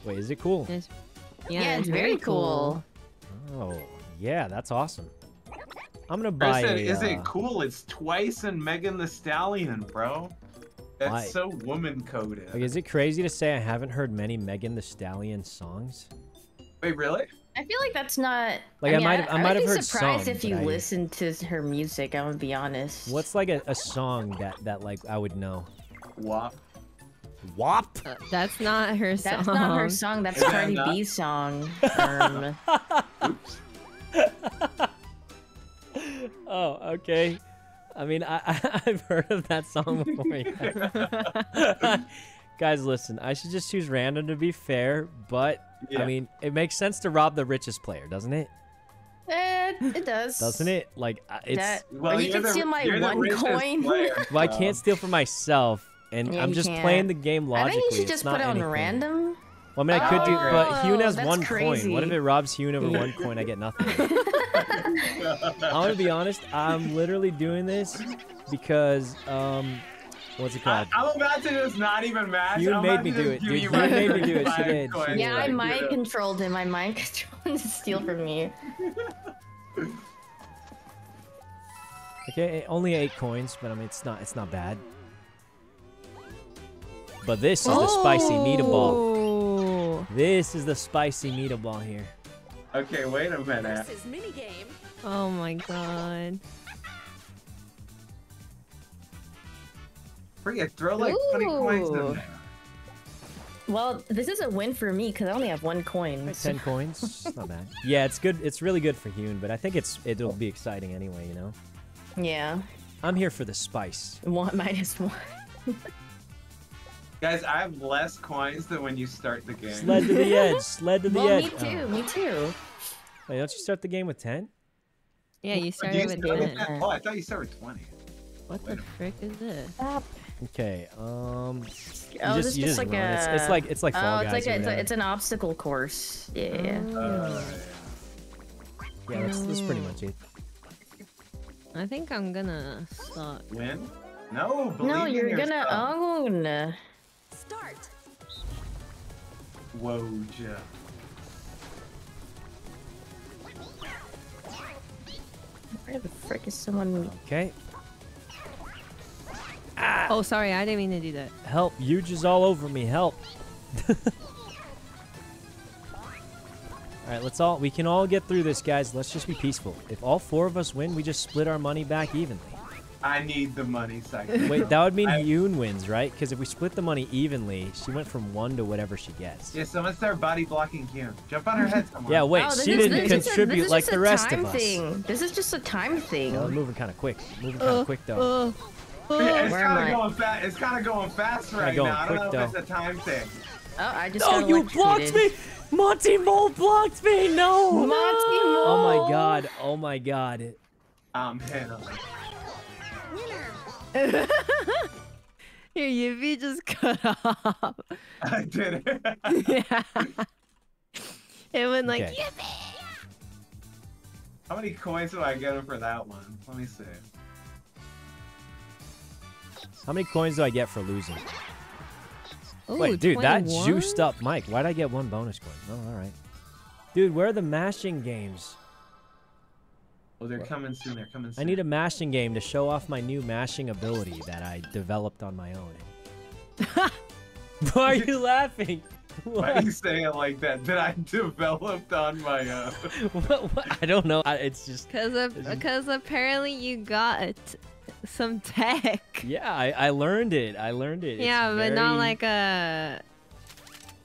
Wait, is it cool? It's, yeah, yeah, it's very cool. Oh, yeah, that's awesome. I'm gonna buy it. Is it cool? It's Twice and Megan Thee Stallion, bro. That's I, so woman coded. Like, is it crazy to say I haven't heard many Megan Thee Stallion songs? Wait, really? I feel like that's not. Like I, mean, I might have. I, I might have heard songs. I would be surprised if you I, listened to her music. I'm gonna be honest. What's like a, a song that that like I would know? W A P. W A P. Uh, that's not her song. That's not her song. That's Cardi B's song. Um, Oops. Oh, okay. I mean, I, I, I've heard of that song before. Yeah. Guys, listen, I should just choose random to be fair, but yeah. I mean, it makes sense to rob the richest player, doesn't it? Eh, it does. Doesn't it? Like, it's... That, well, you can the, steal my one coin. Player, so. Well, I can't steal for myself, and yeah, I'm just can't. playing the game logically. I think you should just put it on anything. random. Well, I mean, I could oh, do, but Hyoon has one crazy. coin. What if it robs Hyoon over one coin? I get nothing. I'm gonna be honest. I'm literally doing this because um, what's it called? I, I'm about to just not even match. Hyoon made me do it. Dude, you made me do it. She did. She yeah, I mind controlled him. I mind controlled him to steal from me. Okay, only eight coins, but I mean, it's not. It's not bad. But this is oh. the spicy meatball. This is the spicy meatball here. Okay, wait a minute. This is minigame. Oh my god. Forget, throw like Ooh. twenty coins in there. Well, this is a win for me because I only have one coin. So. Ten coins? Not bad. Yeah, it's good. It's really good for Hyoon, but I think it's it'll be exciting anyway, you know? Yeah. I'm here for the spice. One minus one. Guys, I have less coins than when you start the game. Sled to the edge. Sled to the well, edge. Me too. Oh. Me too. Wait, don't you start the game with ten? Yeah, you started you with start ten. With oh, I thought you started with twenty. What Wait the frick is this? Stop. Okay, um... Oh, you just, you just like a... it's, it's like it's like Fall oh, it's Guys. Like a, it's, a, it's an obstacle course. Yeah. Oh. Uh, yeah, that's, that's pretty much it. I think I'm gonna stop. Win? No, believe No, you're in gonna own. Start. Whoa, Jeff. Where the frick is someone... Okay. Ah. Oh, sorry, I didn't mean to do that. Help, Yooj is all over me, help. Alright, let's all, we can all get through this, guys. Let's just be peaceful. If all four of us win, we just split our money back evenly. I need the money, Sykkuno. Wait, that would mean I... Hyoon wins, right? Because if we split the money evenly, she went from one to whatever she gets. Yeah, someone start body blocking Hyoon. Jump on her head somewhere. Yeah, wait, oh, she is, didn't contribute a, like the rest of us. Thing. This is just a time thing. No, moving kind of quick. Moving kind of uh, quick, though. Uh. Yeah, it's kind of going fast. It's kind of going fast right now. I don't know though. If it's a time thing. Oh, I just. Oh, you blocked me! Monty Mole blocked me. No. Monty Mole. Oh my god. Oh my god. I'm hit. Winner. Your Yuffie just cut off. I did it. Yeah. It went like okay. Yuffie. How many coins do I get for that one? Let me see. How many coins do I get for losing? Ooh, wait, dude, twenty-one? That juiced up Mike. Why'd I get one bonus coin? Oh, all right. Dude, where are the mashing games? Oh, they're coming soon. They're coming soon. I need a mashing game to show off my new mashing ability that I developed on my own. Why are you laughing? Why are you saying it like that? That I developed on my own. what, what? I don't know. I, it's just... Because apparently you got it. Some tech. Yeah, I, I learned it. I learned it. Yeah, it's but very... not like a...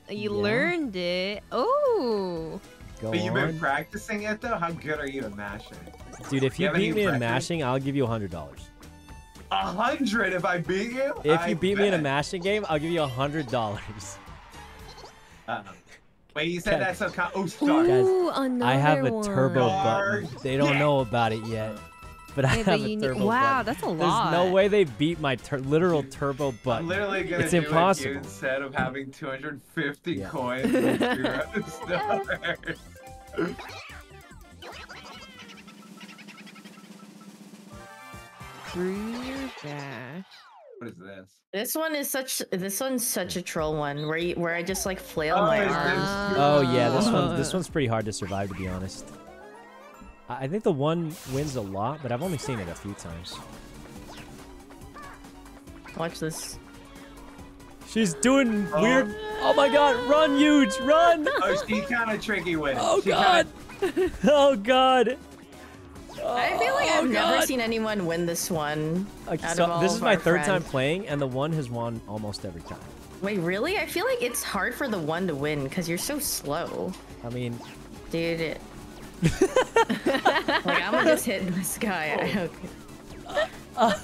You yeah. learned it. Oh. Go but you've on. Been practicing it, though? How good are you at mashing? Dude, if you, you beat me practice? In mashing, I'll give you one hundred dollars. one hundred dollars if I beat you? If I you beat bet. Me in a mashing game, I'll give you one hundred dollars. Uh-oh. Wait, you said okay. that's so... Con oh, start. Ooh, another I have a turbo one. Button. They don't yeah. know about it yet. But I yeah, have but a turbo wow, button. That's a lot. There's no way they beat my tur literal turbo button. I'm literally gonna it's do impossible. What you said of having two hundred fifty yeah. coins. And zero stars. Three dash. What is this? This one is such. This one's such a troll one where you, where I just like flail oh, my arms. Oh yeah, this one. This one's pretty hard to survive, to be honest. I think the one wins a lot, but I've only seen it a few times. Watch this. She's doing oh. weird... Oh my god, run, Yooj, run! Oh, she's kind of tricky with it. Oh she god! Kinda... Oh god! I feel like I've oh never god. Seen anyone win this one. Okay, so this is my third friends. Time playing, and the one has won almost every time. Wait, really? I feel like it's hard for the one to win, because you're so slow. I mean... Dude... It... like I'm just hitting this guy. Oh. I,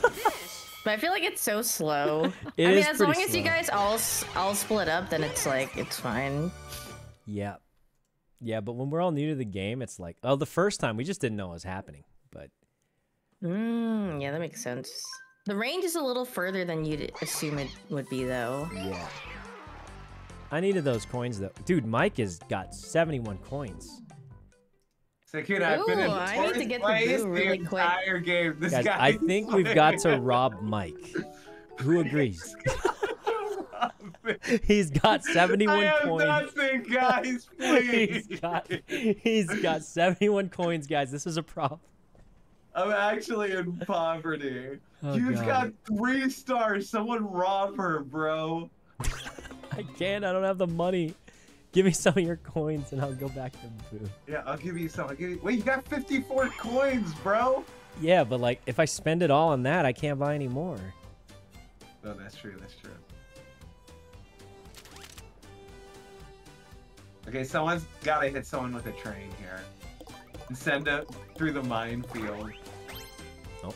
but I feel like it's so slow. It I mean, as long slow. As you guys all all split up, then it's like it's fine. Yeah, yeah. But when we're all new to the game, it's like, oh, the first time we just didn't know what was happening. But mm, yeah, that makes sense. The range is a little further than you'd assume it would be, though. Yeah. I needed those coins, though. Dude, Mike has got seventy-one coins. Sykkuno, I've been in I need to get the blue really the entire quick. Game. This Guys, guy I think playing. We've got to rob Mike. Who agrees? He's got seventy-one I coins. Nothing, guys, please. he's, got, he's got seventy-one coins, guys. This is a problem. I'm actually in poverty. Oh, you've God. Got three stars. Someone rob her, bro. I can't. I don't have the money. Give me some of your coins and I'll go back to Boo. Yeah, I'll give you some. I'll give you... Wait, you got fifty-four coins, bro. Yeah, but like, if I spend it all on that, I can't buy any more. Oh, that's true. That's true. Okay, someone's gotta hit someone with a train here. And send it through the minefield. Nope.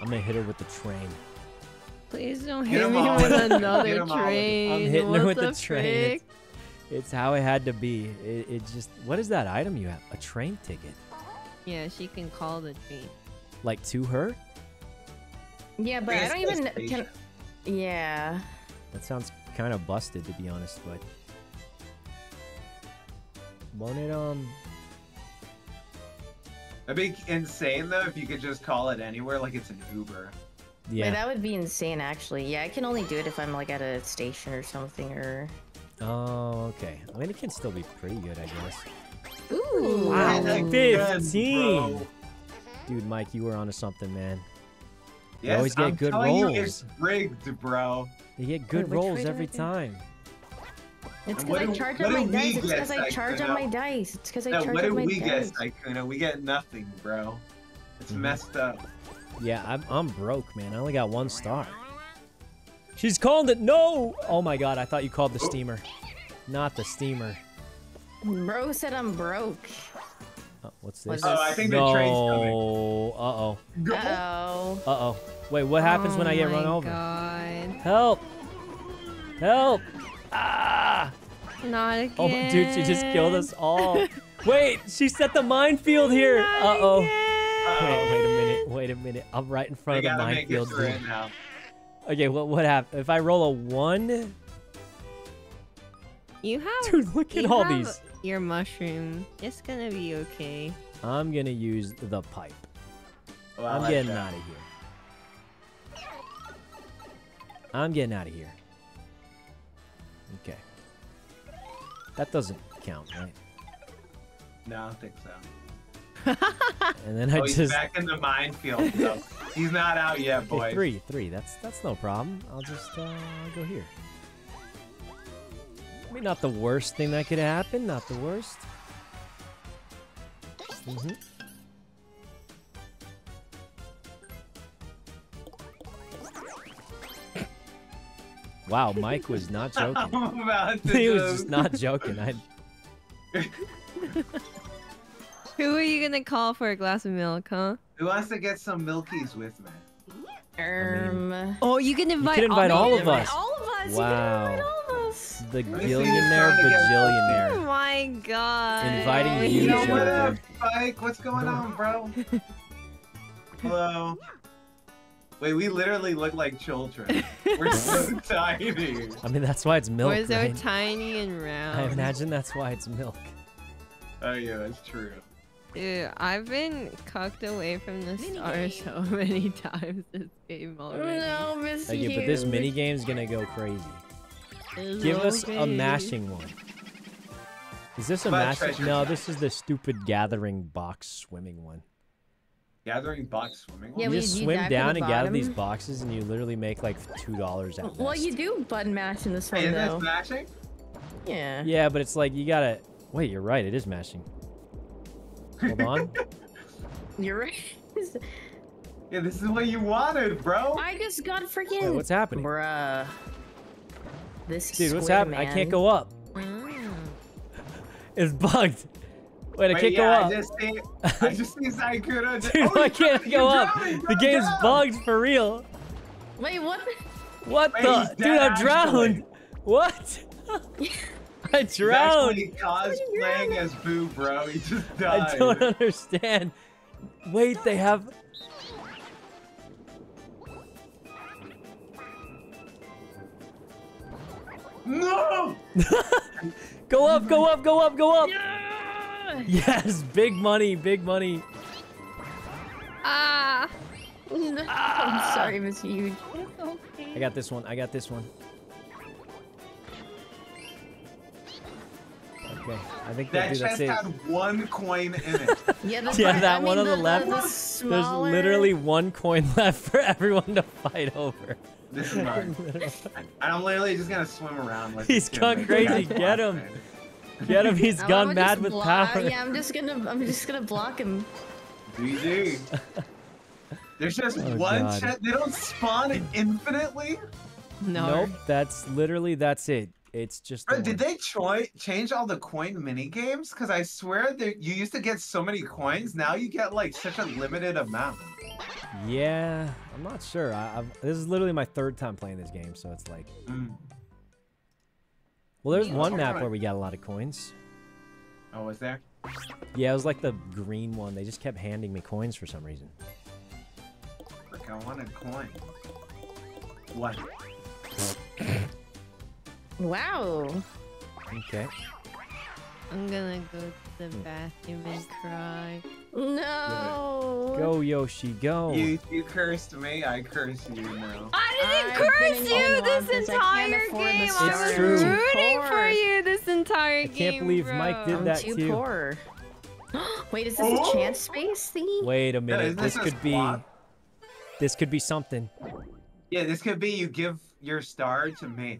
I'm gonna hit her with the train. Please don't hit me with another train. I'm hitting her with the train. It's, it's how it had to be. It, it just... What is that item you have? A train ticket. Yeah, she can call the train. Like, to her? Yeah, but I don't even... Can, yeah. That sounds kind of busted, to be honest, but... Won't it, um... That'd be insane, though, if you could just call it anywhere, like it's an Uber. Yeah. Wait, that would be insane, actually. Yeah, I can only do it if I'm, like, at a station or something, or... Oh, okay. I mean, it can still be pretty good, I guess. Ooh! Wow, fifteen! Good, dude, Mike, you were onto something, man. You yes, always get I'm good rolls. You it's rigged, bro. You get good Wait, rolls every time. It's because I charge on my dice. It's because I charge on my dice. It's because I charge on my dice. What did we get, Sykkuno? We get nothing, bro. It's mm-hmm. messed up. Yeah, I'm, I'm broke, man. I only got one star. She's called it. No! Oh my god, I thought you called the oh. steamer. Not the steamer. Bro said I'm broke. Oh, what's this? Oh, I think no. the train's coming. Uh-oh. Uh-oh. Uh-oh. Wait, what happens oh when I get run over? Oh my god. Help! Help! Ah! Not again. Oh, dude, she just killed us all. Wait, she set the minefield here. Uh-oh. Wait, wait a minute. Wait a minute. I'm right in front I of the minefield, dude. Right now. Okay, well, what happened? If I roll a one... You have... Dude, look at all these. Your mushroom. It's gonna be okay. I'm gonna use the pipe. Well, I'm like getting that. out of here. I'm getting out of here. Okay. That doesn't count, right? No, I don't think so. And then oh, I he's just back in the minefield. So he's not out yet, boys. Okay, three, three. That's that's no problem. I'll just uh, go here. I mean, not the worst thing that could happen, not the worst. Mm-hmm. Wow, Mike was not joking. He was just not joking. I... Who are you gonna call for a glass of milk, huh? Who wants to get some milkies with me? Um. I mean, oh, you can invite, you can invite all, all, of invite all of us. Wow. You can invite all of us. The billionaire bajillionaire. Oh my god. Inviting you to what up, Mike? What's going on, bro? Hello. Wait, we literally look like children. We're so tiny. I mean, that's why it's milk, We're so right? tiny and round. I imagine that's why it's milk. Oh yeah, that's true. Dude, I've been cucked away from the star so many times this game already. Oh, no, miss you. Okay, but this minigame's gonna go crazy. Give us a mashing one. Is this a mashing? No, this is the stupid gathering box swimming one. Gathering box swimming one? Yeah, you just swim down and gather these boxes and you literally make like two dollars at most. Well, you do button mash in this one, though. Is this mashing? Yeah. Yeah, but it's like you gotta... Wait, you're right. It is mashing. Hold on. You're right. Yeah, this is what you wanted, bro. I just got freaking... Wait, what's happening? Bruh. This Dude, square, what's happening? Man. I can't go up. Mm. It's bugged. Wait, Wait I can't yeah, go up. I just see, I just see Sykkuno. Dude, oh, I can't drowning, go up. Drowning, bro, the game's down. bugged for real. Wait, what? What Wait, the? Dude, I drowned. Actually. What? I drowned. He's cosplaying as Boo, bro. He just died. I don't understand. Wait, they have... No! Go up, go up, go up, go up! Yeah! Yes, big money, big money. Ah! No. Ah. I'm sorry, Miss Yooj. It's okay. I got this one, I got this one. Okay, I think that, that dude, that's it. That chest had one coin in it. Yeah, yeah that I mean, one on the, the left. The... smaller. There's literally one coin left for everyone to fight over. This is hard. I'm literally just gonna swim around like he's gone crazy. Get him. Get him. He's gone mad with power. Yeah, I'm just gonna. I'm just gonna block him. G G. There's just oh, one God. chest. They don't spawn infinitely. No. Nope. That's literally that's it. It's just. The Did they try change all the coin mini games? Because I swear that you used to get so many coins. Now you get like such a limited amount. Yeah, I'm not sure. I, I've, this is literally my third time playing this game, so it's like. Mm. Well, there's yeah, one map where we got a lot of coins. Oh, was there? Yeah, it was like the green one. They just kept handing me coins for some reason. Look, I want a coin. What? Wow. Okay. I'm gonna go to the bathroom and cry. No. Go Yoshi, go. You you cursed me. I curse you now. I didn't curse you this entire game. I was rooting for you this entire game. I can't believe Mike did that to you. I'm too poor. Wait, is this a chance space thingy? Wait a minute. This could be. This could be something. Yeah, this could be you give your star to me.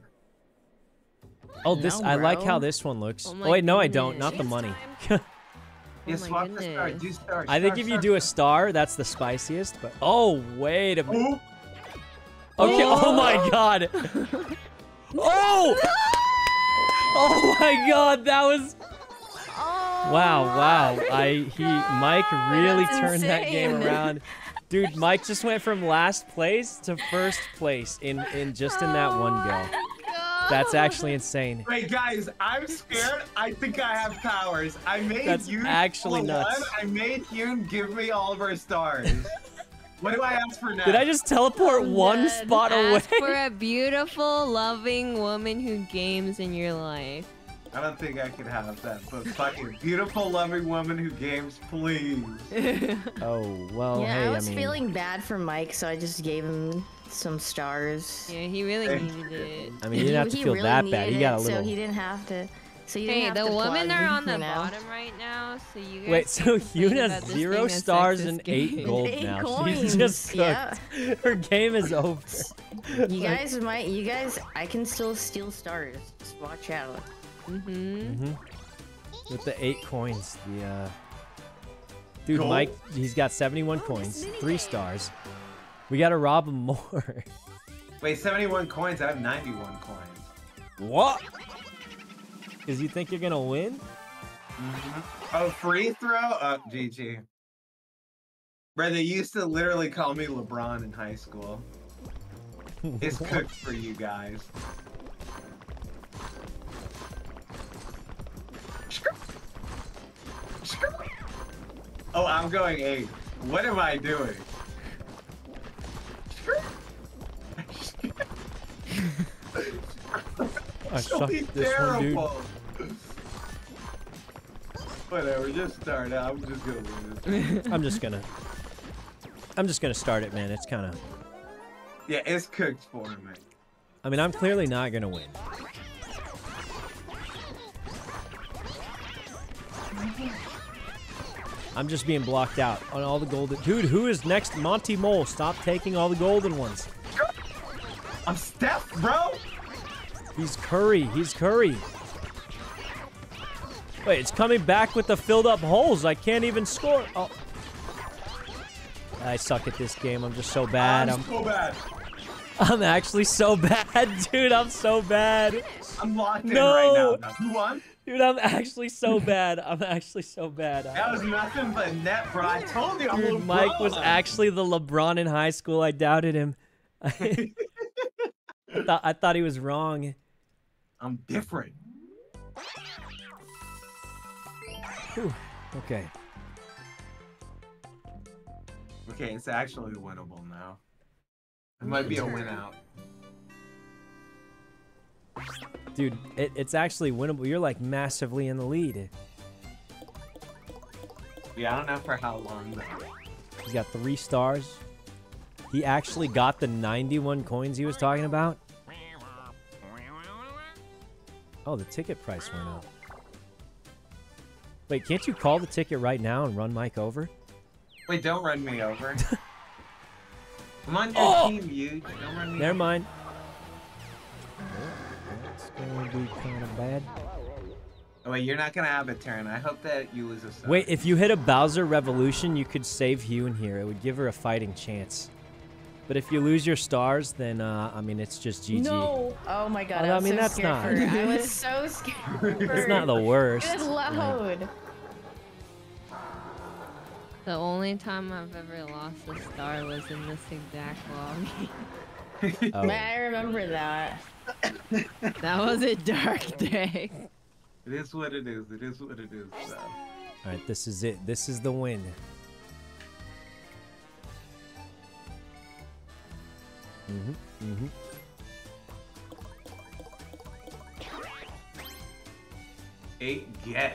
Oh, this no, I like how this one looks. Oh, oh wait, no, goodness. I don't. Not the money. oh yeah, swap goodness. the star. Do star. I star, think if star, you do a star, that's the spiciest. But oh, wait a minute. Oh. Okay. Oh. oh my God. oh. No! Oh my God, that was. Oh, wow, wow. I he God. Mike really that's turned insane. that game around. Dude, Mike just went from last place to first place in in just in that oh, one go. That's actually insane. Wait, guys, I'm scared. I think I have powers. I made That's Yoon actually nuts. One. I made Yoon give me all of our stars. What do I ask for now? Did I just teleport oh, one Dad, spot away? Ask for a beautiful, loving woman who games in your life. I don't think I could have that, but fucking beautiful, loving woman who games, please. oh, well, yeah, hey, I was I mean... feeling bad for Mike, so I just gave him some stars. Yeah, he really needed it. I mean, you didn't have to he feel really that bad. He got a little. So he didn't have to. So you didn't hey, the women are on the now. bottom right now, so you guys. Wait, so Hyoon has zero stars and eight gold eight now. Coins. She's just cooked. Yeah. Her game is over. You guys might. You guys, I can still steal stars. Just watch out. Mm-hmm. Mm-hmm. With the eight coins, the uh... dude, gold? Mike, he's got seventy-one oh, coins, three stars. We gotta rob him more. Wait, seventy-one coins? I have ninety-one coins. What? Because you think you're gonna win? Mm-hmm. Oh, free throw? Oh, G G. Bro, they used to literally call me LeBron in high school. It's cooked for you guys. Oh, I'm going eight. What am I doing? I suck this terrible. One, dude. Whatever, just start out. I'm just gonna lose. I'm just gonna. I'm just gonna start it, man. It's kind of. Yeah, it's cooked for me. I mean, I'm clearly not gonna win. I'm just being blocked out on all the golden. Dude, who is next? Monty Mole, stop taking all the golden ones. I'm Steph, bro. He's Curry. He's Curry. Wait, it's coming back with the filled-up holes. I can't even score. Oh, I suck at this game. I'm just so bad. I'm, I'm so bad. I'm actually so bad, dude. I'm so bad. I'm locked in no. right now. Who won? Dude, I'm actually so bad. I'm actually so bad. That was nothing but net, bro. I told you. I'm Dude, LeBron. Mike was actually the LeBron in high school. I doubted him. I, th I thought he was wrong. I'm different. Whew. Okay. Okay, it's actually winnable now. It might be a win out. Dude, it, it's actually winnable. You're like massively in the lead. Yeah, I don't know for how long though. He's got three stars. He actually got the ninety-one coins he was talking about. Oh, the ticket price went up. Wait, can't you call the ticket right now and run Mike over? Wait, don't run me over. I'm on your oh! team, Yooj. Don't run me Never over. mind. That's going to be kind of bad. Oh, wait, you're not going to have a turn. I hope that you lose a sub. Wait, if you hit a Bowser Revolution, you could save Hyoon here. It would give her a fighting chance. But if you lose your stars, then, uh, I mean, it's just G G. No! Oh my god, I was I mean, so that's not. I was so scared. It's not the worst. It was loud. Yeah. The only time I've ever lost a star was in this exact log game. Oh. I remember that. That was a dark day. It is what it is. It is what it is. So. Alright, this is it. This is the win. Mm-hmm. Mm-hmm. Eight get.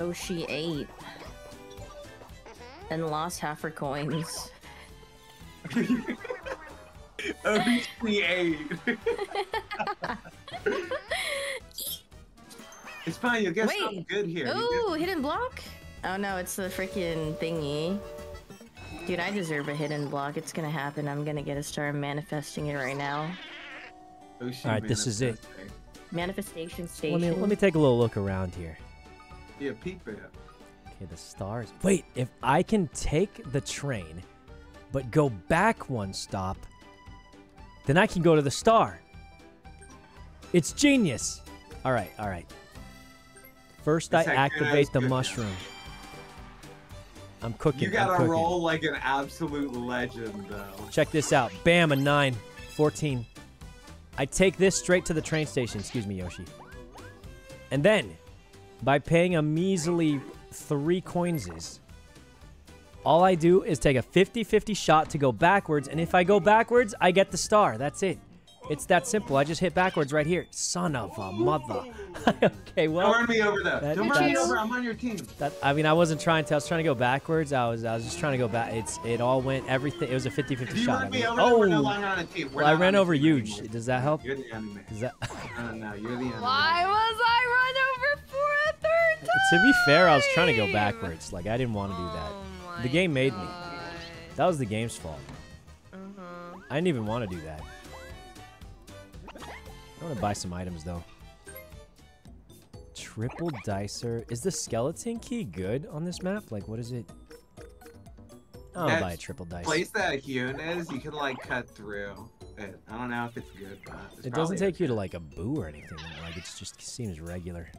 Oh, she ate. And lost half her coins. Oh, she ate. It's fine, you'll get something good here. Ooh, hidden block? Oh no, it's the freaking thingy. Dude, I deserve a hidden block. It's gonna happen. I'm gonna get a star. I'm manifesting it right now. Alright, this is it. Manifestation station. Let me, let me take a little look around here. Yeah, peek it up. Okay, the stars. Wait, if I can take the train, but go back one stop, then I can go to the star. It's genius. Alright, alright. First, it's I activate the mushroom. Now. I'm cooking. You gotta cooking. roll like an absolute legend, though. Check this out. Bam, a nine. fourteen. I take this straight to the train station. Excuse me, Yoshi. And then, by paying a measly three coinses, all I do is take a fifty fifty shot to go backwards, and if I go backwards, I get the star. That's it. It's that simple. I just hit backwards right here. Son of a mother. Okay, well. Don't run me over though. That, Don't run me over. I'm on your team. That, I mean, I wasn't trying to. I was trying to go backwards. I was. I was just trying to go back. It's. It all went. Everything. It was a fifty fifty shot. You run I mean, me over. Oh. We're no longer on a team. Well, I ran over Yooj. Does that help? You're the enemy. Does that? No, no, you're the enemy. Why was I run over for a third time? To be fair, I was trying to go backwards. Like I didn't want to do that. Oh the game made God. me. That was the game's fault. Uh-huh. I didn't even want to do that. I want to buy some items, though. Triple Dicer. Is the skeleton key good on this map? Like, what is it? I'll That's buy a triple dice. The place that Hyoon is, you can, like, cut through it. I don't know if it's good, but it's it doesn't take you to, like, a boo or anything. Like, it's just, it just seems regular.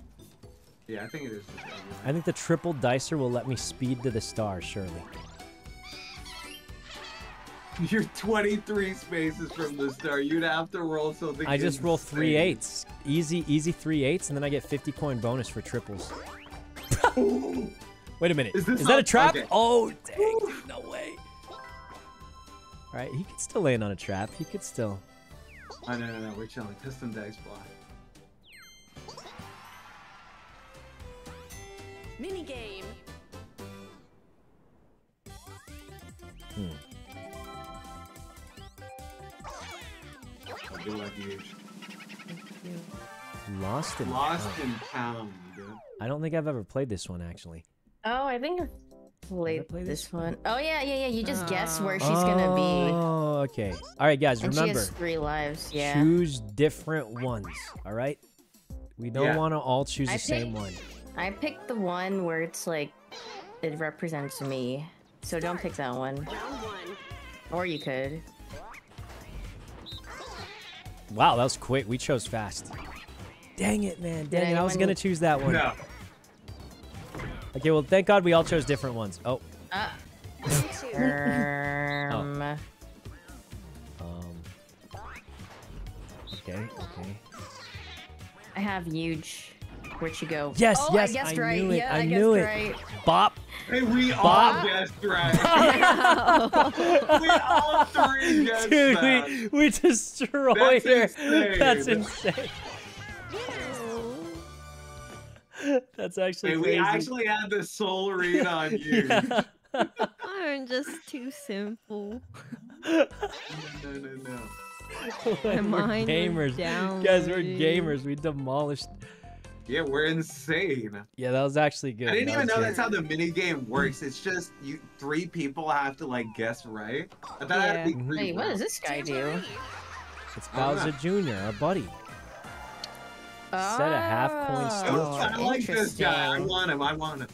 Yeah, I think it is just regular. I think the triple dicer will let me speed to the star, surely. You're twenty-three spaces from the star. You'd have to roll something. I just roll three eights. Easy, easy three eights, and then I get fifty coin bonus for triples. Wait a minute. Is, Is that a trap? Okay. Oh, dang. Dude, no way. All right, he could still land on a trap. He could still. Oh, no, no, no. We're chilling. Custom dice block. Mini game. Hmm. I do like you. Lost in Lost Pound. In Pound, dude. I don't think I've ever played this one, actually. Oh, I think I've played play this, this one. one. Oh, yeah, yeah, yeah. You just uh, guess where she's oh, gonna be. Oh, okay. All right, guys, and remember. She has three lives, yeah. Choose different ones, all right? We don't yeah. want to all choose I the picked, same one. I picked the one where it's like, it represents me. So don't pick that one. one. Or you could. Wow, that was quick. We chose fast. Dang it, man. Dang Did it. I was going to choose that one. No. Okay, well, thank God we all chose different ones. Oh. Uh, um. um. Okay, okay. I have huge. Where'd you go? Yes, oh, yes, I guessed I right. Knew it. Yeah, I, I knew it. Right. Bop. Hey, we Bop. all guessed right. We all three guessed Dude, that. we, we destroyed That's her. Insane. That's insane. That's actually hey, we actually had the soul read on you. I'm just too simple. No, no, no. no. Like, we're gamers. Down, Guys, we're dude. gamers. We demolished Yeah, we're insane. Yeah, that was actually good. I didn't that even know good. That's how the mini game works. It's just you three people have to like guess right. I thought yeah. I had to be three. Wait, what does this guy do? It's Bowser Junior, our buddy. Oh. Set a half coin steal. Oh, I like this guy. I want him. I want him.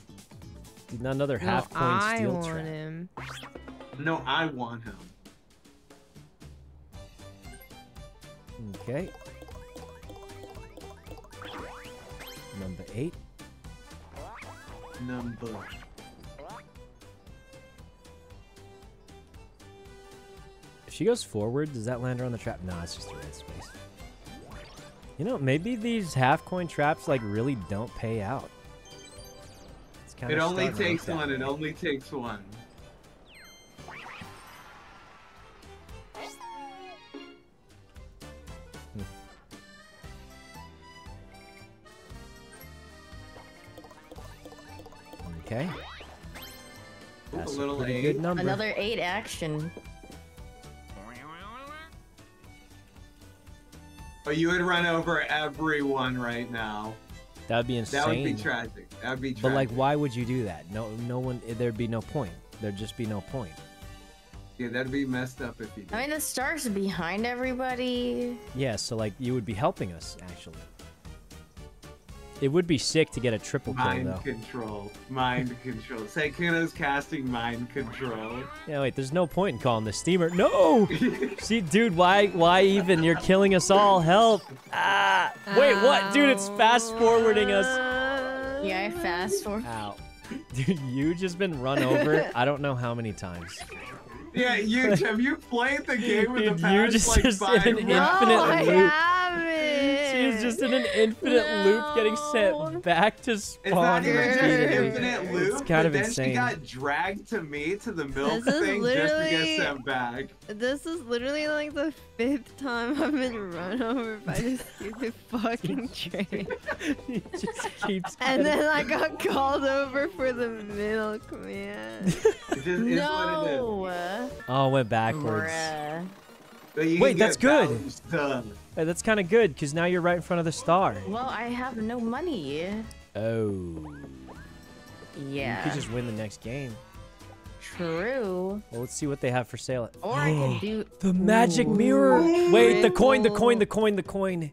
Dude, not another half no, coin I steal trap. Him. No, I want him. Okay. Number eight. Number. If she goes forward, does that land her on the trap? Nah, it's just a red space. You know, maybe these half coin traps like really don't pay out. It's kind it of only takes one. It only takes one. Okay. Ooh, that's a little eight. Good number. Another eight action. Oh, you would run over everyone right now. That would be insane. That would be tragic. That would be tragic. But like, why would you do that? No, no one. There'd be no point. There'd just be no point. Yeah, that'd be messed up if you did. I mean, the stars are behind everybody. Yeah, so like, you would be helping us actually. It would be sick to get a triple kill, mind though. Mind control. Mind control. Sykkuno's casting mind control. Yeah, wait, there's no point in calling the steamer. No! See, dude, why why even? You're killing us all. Help. Ah. Wait, what? Dude, it's fast-forwarding us. Yeah, I fast-forward. Ow. Dude, you just been run over I don't know how many times. Yeah, you, have you played the game with dude, the past, just like, just five in an no, infinite I loop. Haven't. She's just in an infinite no. loop getting sent back to spawn. It's not even just an infinite loop, it's kind but of then insane. She got dragged to me to the milk this thing just to get sent back. This is literally like the fifth time I've been run over by this stupid fucking train. He just keeps and then I got called over for the milk, man. It just is no. what it is. Oh, went backwards. Wait, that's good. Hey, that's kind of good, because now you're right in front of the star. Well, I have no money. Oh. Yeah. You could just win the next game. True. Well, let's see what they have for sale. Or I can do... The magic mirror. Ooh. Wait, the coin, the coin, the coin, the coin.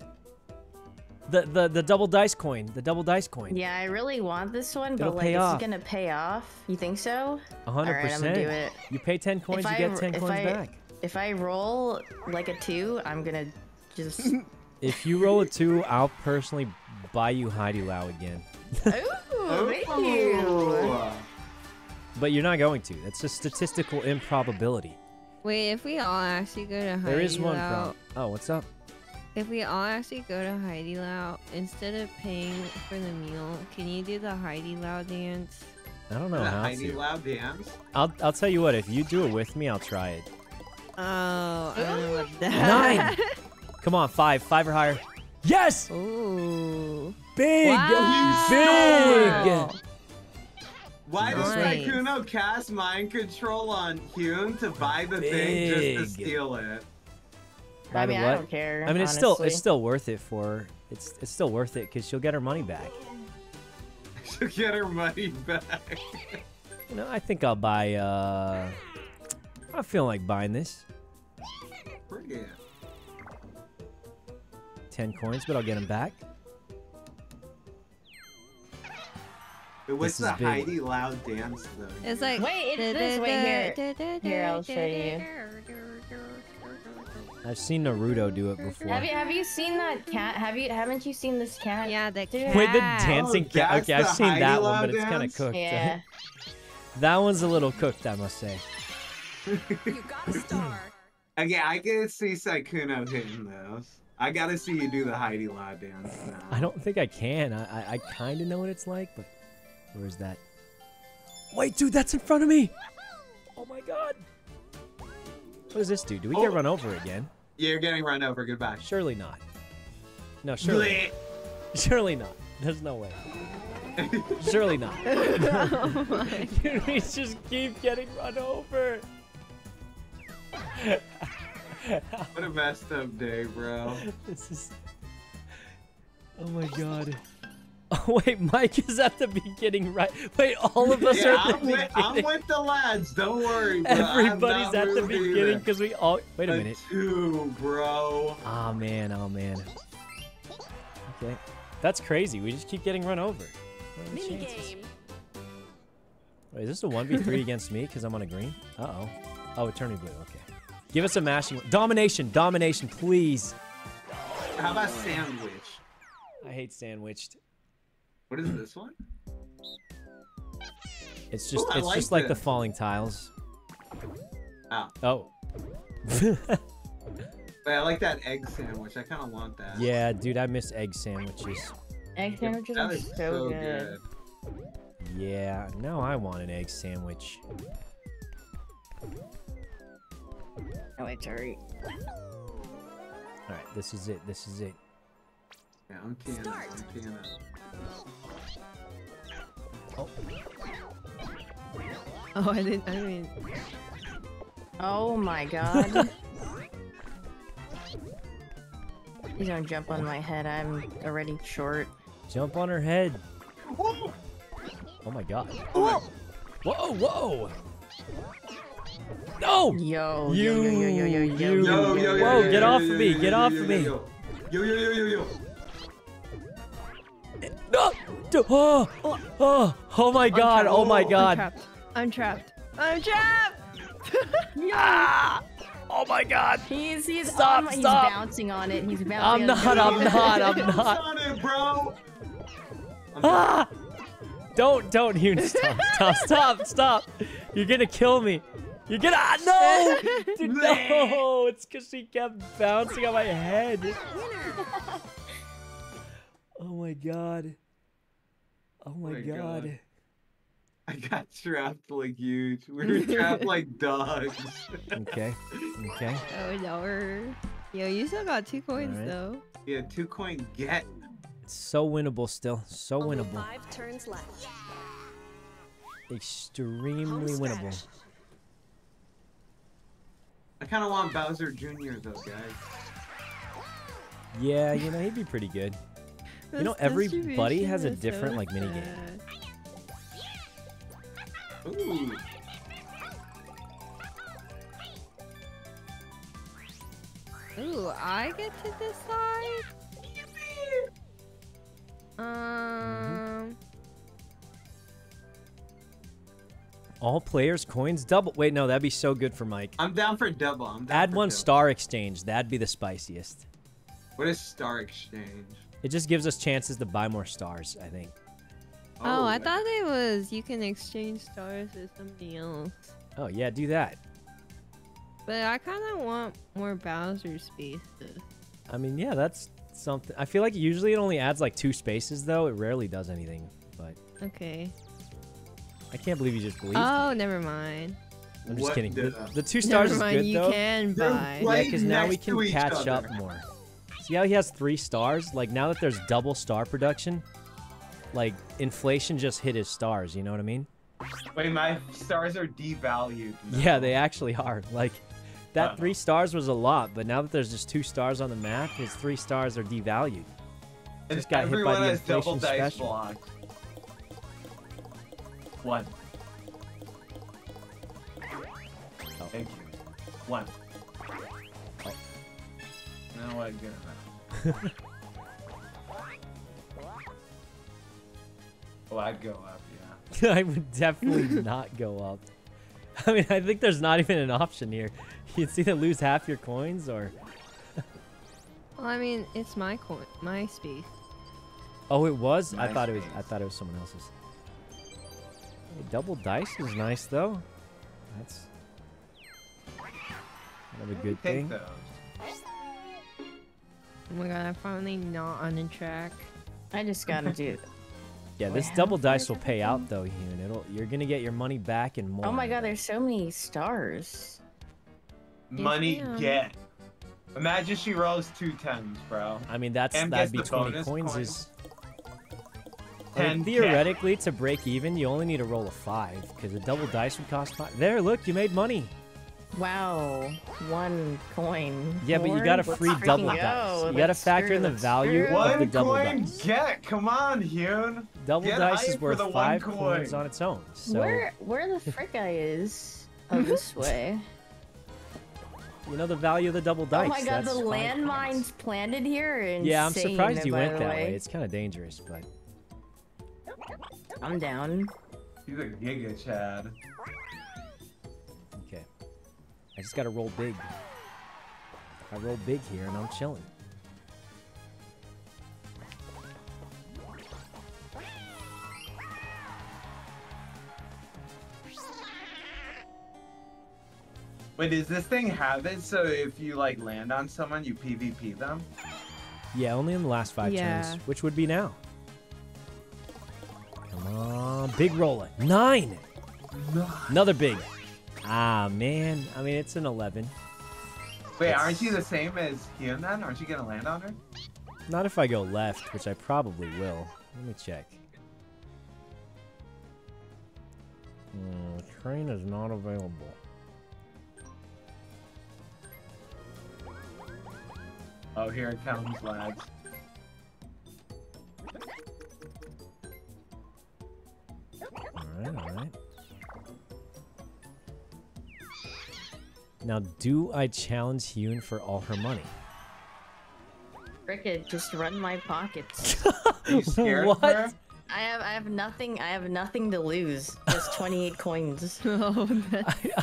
The, the, the double dice coin. The double dice coin. Yeah, I really want this one, It'll but like, is it gonna pay off? You think so? one hundred percent. All right, I'm gonna do it. You pay ten coins, if you I, get ten coins I, back. If I roll like a two, I'm gonna just... If you roll a two, I'll personally buy you Haidilao again. Ooh, thank you. But you're not going to. That's a statistical improbability. Wait, if we all actually go to Haidilao... There is one problem. Oh, what's up? If we all actually go to Haidilao, instead of paying for the meal, can you do the Haidilao dance? I don't know the how Haidilao to. dance? I'll, I'll tell you what, if you do it with me, I'll try it. Oh, I don't know what that. Nine! Come on, five. Five or higher. Yes! Ooh. Big! Wow. Big! Why does nice. Sykkuno cast mind control on Hyoon to buy the Big. thing just to steal it? By I mean, the what? I don't care. I mean, it's honestly. still it's still worth it for her. It's it's still worth it because she'll get her money back. She'll get her money back. You know, I think I'll buy. Uh, I feel like buying this. Brilliant. Ten coins, but I'll get them back. It was the Haidilao dance though. It's like wait, it's this way here. Here, I'll show you. I've seen Naruto do it before. Have you have you seen that cat? Have you haven't you seen this cat? Yeah, the cat. Wait, the dancing oh, cat. Okay, I've seen that one, but dance? It's kind of cooked. Yeah. That one's a little cooked, I must say. You got a star. Okay, I can see Sykkuno hitting those. I gotta see you do the Haidilao dance now. I don't think I can. I I, I kind of know what it's like, but where's that? Wait, dude, that's in front of me. Oh my God. What does this do? Do we oh. get run over again? Yeah, you're getting run over. Goodbye. Surely not. No, surely. Blech. Surely not. There's no way. Surely not. Oh my God. We just keep getting run over. What a messed up day, bro. This is. Oh my God. Oh, wait, Mike is at the beginning, right? Wait, all of us yeah, are at the I'm beginning. With, I'm with the lads, don't worry, bro. Everybody's I'm not at the beginning because we all... Wait a, a minute. Two, bro. Oh, man, oh, man. Okay. That's crazy. We just keep getting run over. Mini game. Wait, is this a one v three against me because I'm on a green? Uh-oh. Oh, it turned me blue. Okay. Give us a mashing... Domination, domination, please. How about sandwich? I hate sandwiched. What is this one? It's just Ooh, it's like just like this. the falling tiles. Ow. Oh. But I like that egg sandwich. I kind of want that. Yeah, dude, I miss egg sandwiches. Egg sandwiches that are so, so good. good. Yeah, now I want an egg sandwich. Oh, it's alright. Alright, this is it. This is it. Yeah, I'm piano. Start. I'm piano. Oh. oh, I didn't. I mean. Oh my god. Please don't jump on my head. I'm already short. Jump on her head. Whoa. Oh my god. Whoa! Whoa! Whoa! No! Yo! You! Yo! Yo! Yo! Yo! Yo! yo, yo, yo, yo whoa! Get yo, off yo, of me! Yo, get yo, off yo, of me! Yo! Yo! Yo! Yo! yo, yo. No! Oh, oh, oh my god, oh my god. I'm trapped. I'm trapped! I'm trapped. Ah, oh my god. He's he's stop, on, stop. He's bouncing on it. He's bouncing I'm on not, it. I'm not, I'm not, I'm not. It, bro. I'm ah! Don't don't Hyoon stop. Stop, stop, stop. You're gonna kill me. You're gonna ah, no! Dude, no, it's cause she kept bouncing on my head. Oh my god. Oh my, oh my god. god. I got trapped like huge. We were trapped like dogs. Okay. Okay. Oh no. Yo, you still got two coins right. though. Yeah, two coin get. It's so winnable still. So Only winnable. Five turns left. Extremely winnable. I kind of want Bowser Junior though, guys. Yeah, you know, he'd be pretty good. You know, everybody has a different, so like, minigame. Ooh. Ooh, I get to decide? Um... All players' coins double. Wait, no, that'd be so good for Mike. I'm down for double. I'm down Add for one double. Star exchange. That'd be the spiciest. What is star exchange? It just gives us chances to buy more stars, I think. Oh, oh I thought it was you can exchange stars with something else. Oh, yeah, do that. But I kind of want more Bowser spaces. I mean, yeah, that's something. I feel like usually it only adds like two spaces, though. It rarely does anything, but... Okay. I can't believe you just believed Oh, me. never mind. I'm just what kidding. The, the two stars never mind, is good, you though. can buy. Yeah, because now we can catch other. up more. Yeah, he has three stars. Like, now that there's double star production, like, inflation just hit his stars, you know what I mean? Wait, my stars are devalued now. Yeah, they actually are. Like, that three stars was a lot, but now that there's just two stars on the map, his three stars are devalued. Just got hit by the inflation special. One. Oh. Thank you. One. Oh. Now I get Oh, I'd go up, yeah. I would definitely not go up. I mean, I think there's not even an option here. You'd either lose half your coins or... Well, I mean, it's my coin, my space. Oh, it was? My I thought space. it was. I thought it was someone else's. Hey, double dice is nice, though. That's another good I thing. Those. Oh my god, I'm finally not on the track. I just gotta do it. Yeah, this wow. double dice will pay out though, Hyoon. It'll you're gonna get your money back and more. Oh my god, there's so many stars. Money yeah. get. Imagine she rolls two tens, bro. I mean that's M that'd be twenty coins coin. is I mean, theoretically get. to break even you only need to roll a five, because a double dice would cost five. There, look, you made money. Wow, one coin. Yeah, Lord, but you got a free double go. dice. You got to factor in the value of the double dice. Get, come on, Hyoon. Double get dice is worth five coin. coins on its own. So. Where, where the frick I is on this way? You know the value of the double dice. Oh my god, that's the landmines planted here. Are insane, yeah, I'm surprised you went that way. way. It's kind of dangerous, but I'm down. He's a giga Chad. Okay, I just gotta roll big. I roll big here, and I'm chilling. Wait, does this thing have it so if you like land on someone, you PvP them? Yeah, only in the last five yeah. turns, which would be now. Come on, big roller. Nine! Nine. Another big. Ah, man. I mean, it's an eleven. Wait, it's... aren't you the same as Hyoon then? Aren't you going to land on her? Not if I go left, which I probably will. Let me check. Mm, train is not available. Oh, here it comes, lads. Alright, alright. Now, do I challenge Hyoon for all her money? Cricket, just run my pockets. Are you scared what? Of her? I have, I have nothing. I have nothing to lose. Just twenty-eight coins. Oh, that's, I, I,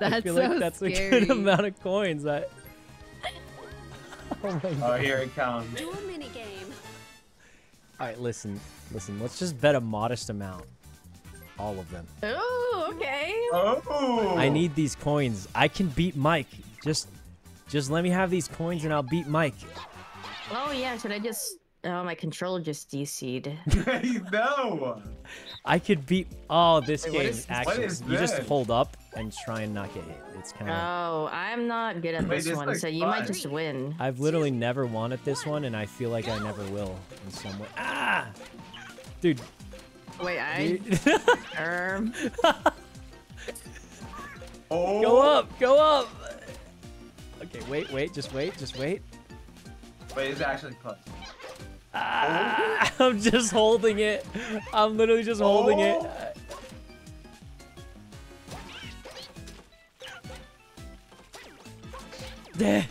that's I feel so like that's scary. a good amount of coins. I. Oh, oh, here it comes. Do a mini game. All right, listen, listen. Let's just bet a modest amount. All of them. Oh, okay. Oh. I need these coins. I can beat Mike. Just, just let me have these coins, and I'll beat Mike. Oh yeah. Should I just? Oh, my controller just D C'd. No. I could beat. Oh, this Wait, game is, actually. Is you just hold up and try and not get hit. It's kind of. Oh, I'm not good at this Wait, one, so you fun. might just win. I've literally never won at this one, and I feel like I never will in some way. Ah, dude. Wait, I. um. Oh. Go up, go up. Okay, wait, wait, just wait, just wait. Wait, it's actually close. Ah, oh. I'm just holding it. I'm literally just holding oh. it.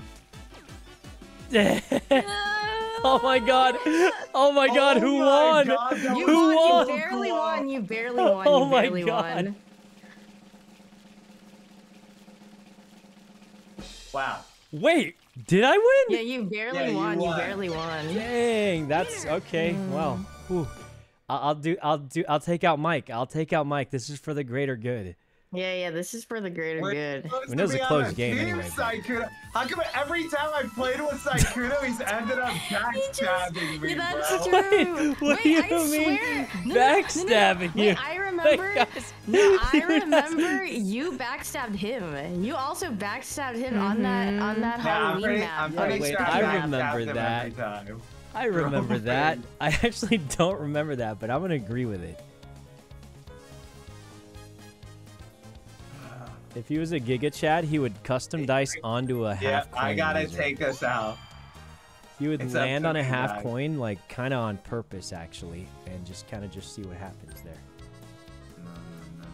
Oh my god. Oh my god, oh who my won? God, you who won? won? You barely won. You barely won. Oh you barely my god. Won. Wow. Wait, did I win? Yeah, you barely yeah, won. You, won. you barely won. Dang, that's okay. Mm. Wow. Whew. I'll do I'll do I'll take out Mike. I'll take out Mike. This is for the greater good. Yeah, yeah, this is for the greater We're good. I mean, it was a close game anyway. How come every time I've played with Sykkuno, he's ended up backstabbing me, yeah, that's bro. True. Wait, what Wait, do you I mean no, backstabbing no, no, no, no. you? Wait, I remember, like, no, I remember you backstabbed him. And you also backstabbed him mm-hmm. on that on that yeah, Halloween pretty, map. Wait, wait, I remember that. I remember bro, that. Man. I actually don't remember that, but I'm gonna agree with it. If he was a Giga Chad, he would custom dice onto a half yeah, coin. I gotta laser. take this out. He would it's land on a half guy. coin, like, kind of on purpose, actually, and just kind of just see what happens there. No, no,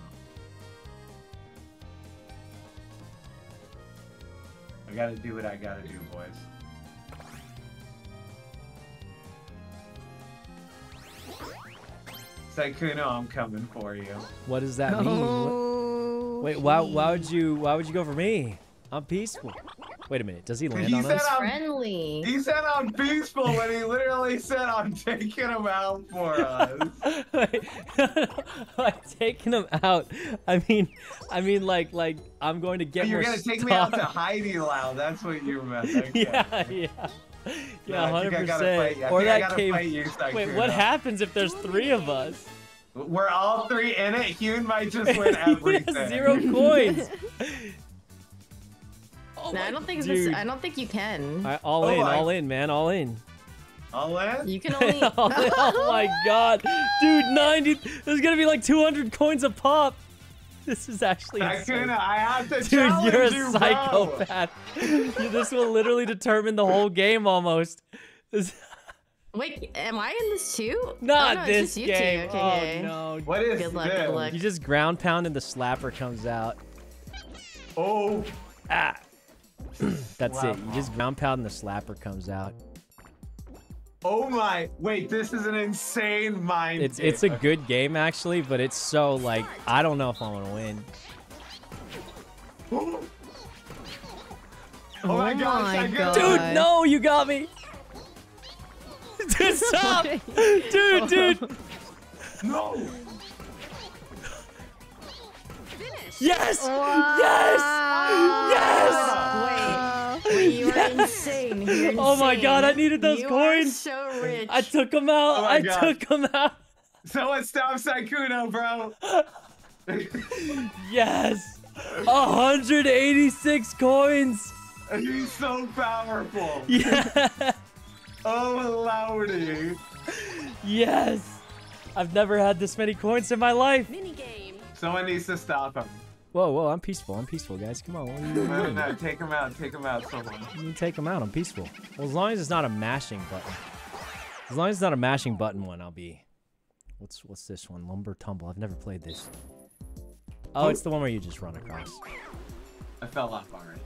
no. I gotta do what I gotta do, boys. Sykkuno, I'm coming for you. What does that mean? Oh, Wait, why, why would you why would you go for me? I'm peaceful. Wait a minute, does he land he on us? I'm, friendly. He said I'm peaceful when he literally said I'm taking him out for us. Wait, like, taking him out. I mean, I mean, like, like I'm going to get. You're more gonna take stuff. me out to Haidilao. That's what you meant. Okay. Yeah, yeah. Yeah, no, one hundred percent. Yeah, or that came. You, Wait, what happens if there's three of us? We're all three in it. Hyoon might just win everything. Zero coins. Oh no, I don't think this, I don't think you can. All, all oh, in, I... all in, man, all in. All in? You can only. all in. Oh my god, dude, ninety. There's gonna be like two hundred coins a pop. This is actually insane. I have to Dude, you're a you, psychopath. This will literally determine the whole game almost. Wait, am I in this too? Not oh, no, this game. Okay, oh, okay. no. What is good luck, good luck. You just ground pound and the slapper comes out. Oh. Ah. That's wow. it. You just ground pound and the slapper comes out. Oh my. Wait, this is an insane mind. It's game. It's a good game, actually, but it's so, like, I don't know if I'm going to win. Oh, oh my gosh. My God. Dude, no, you got me. Dude, stop. Dude, dude. No. Yes! Wow. Yes! Yes! Wait, wait, you yes! are insane. You're insane. Oh my God, I needed those you coins. Are so rich. I took them out. Oh I God. took them out. Someone stop Sykkuno, bro. Yes! one hundred eighty-six coins. He's so powerful. Yeah. Oh, lordy. Yes. I've never had this many coins in my life. Minigame. Someone needs to stop him. Whoa, whoa, I'm peaceful. I'm peaceful, guys. Come on. What are you doing? No, no, take him out. Take him out, someone. You take him out. I'm peaceful. Well, as long as it's not a mashing button. As long as it's not a mashing button one, I'll be... What's what's this one? Lumber Tumble. I've never played this. Oh, it's the one where you just run across. I fell off already.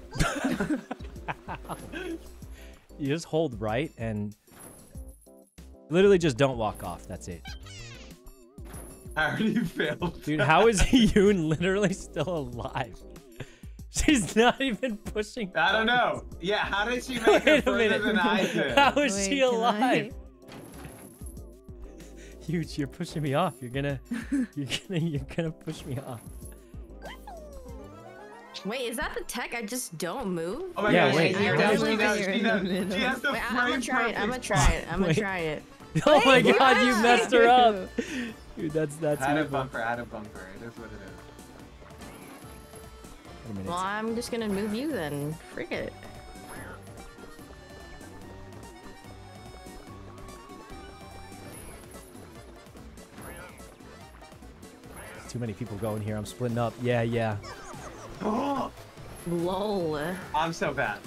You just hold right and... Literally just don't walk off. That's it. I already failed. Dude, how is Hyoon literally still alive? She's not even pushing. I don't know. Yeah, how did she make it further than I did? How is Wait, she alive? Huge, you're pushing me off. You're gonna, you're gonna, you're gonna push me off. Wait, is that the tech? I just don't move? Oh my yeah, gosh, wait. She has the wait, I'm gonna try it. I'm gonna try it. I'm gonna try it. Oh my wait, God, you messed her up. Dude, that's that's add a bumper, add a bumper. It is what it is. Well, I'm just gonna move you then. Freak it. There's too many people going here. I'm splitting up. Yeah, yeah. Lol. I'm so bad.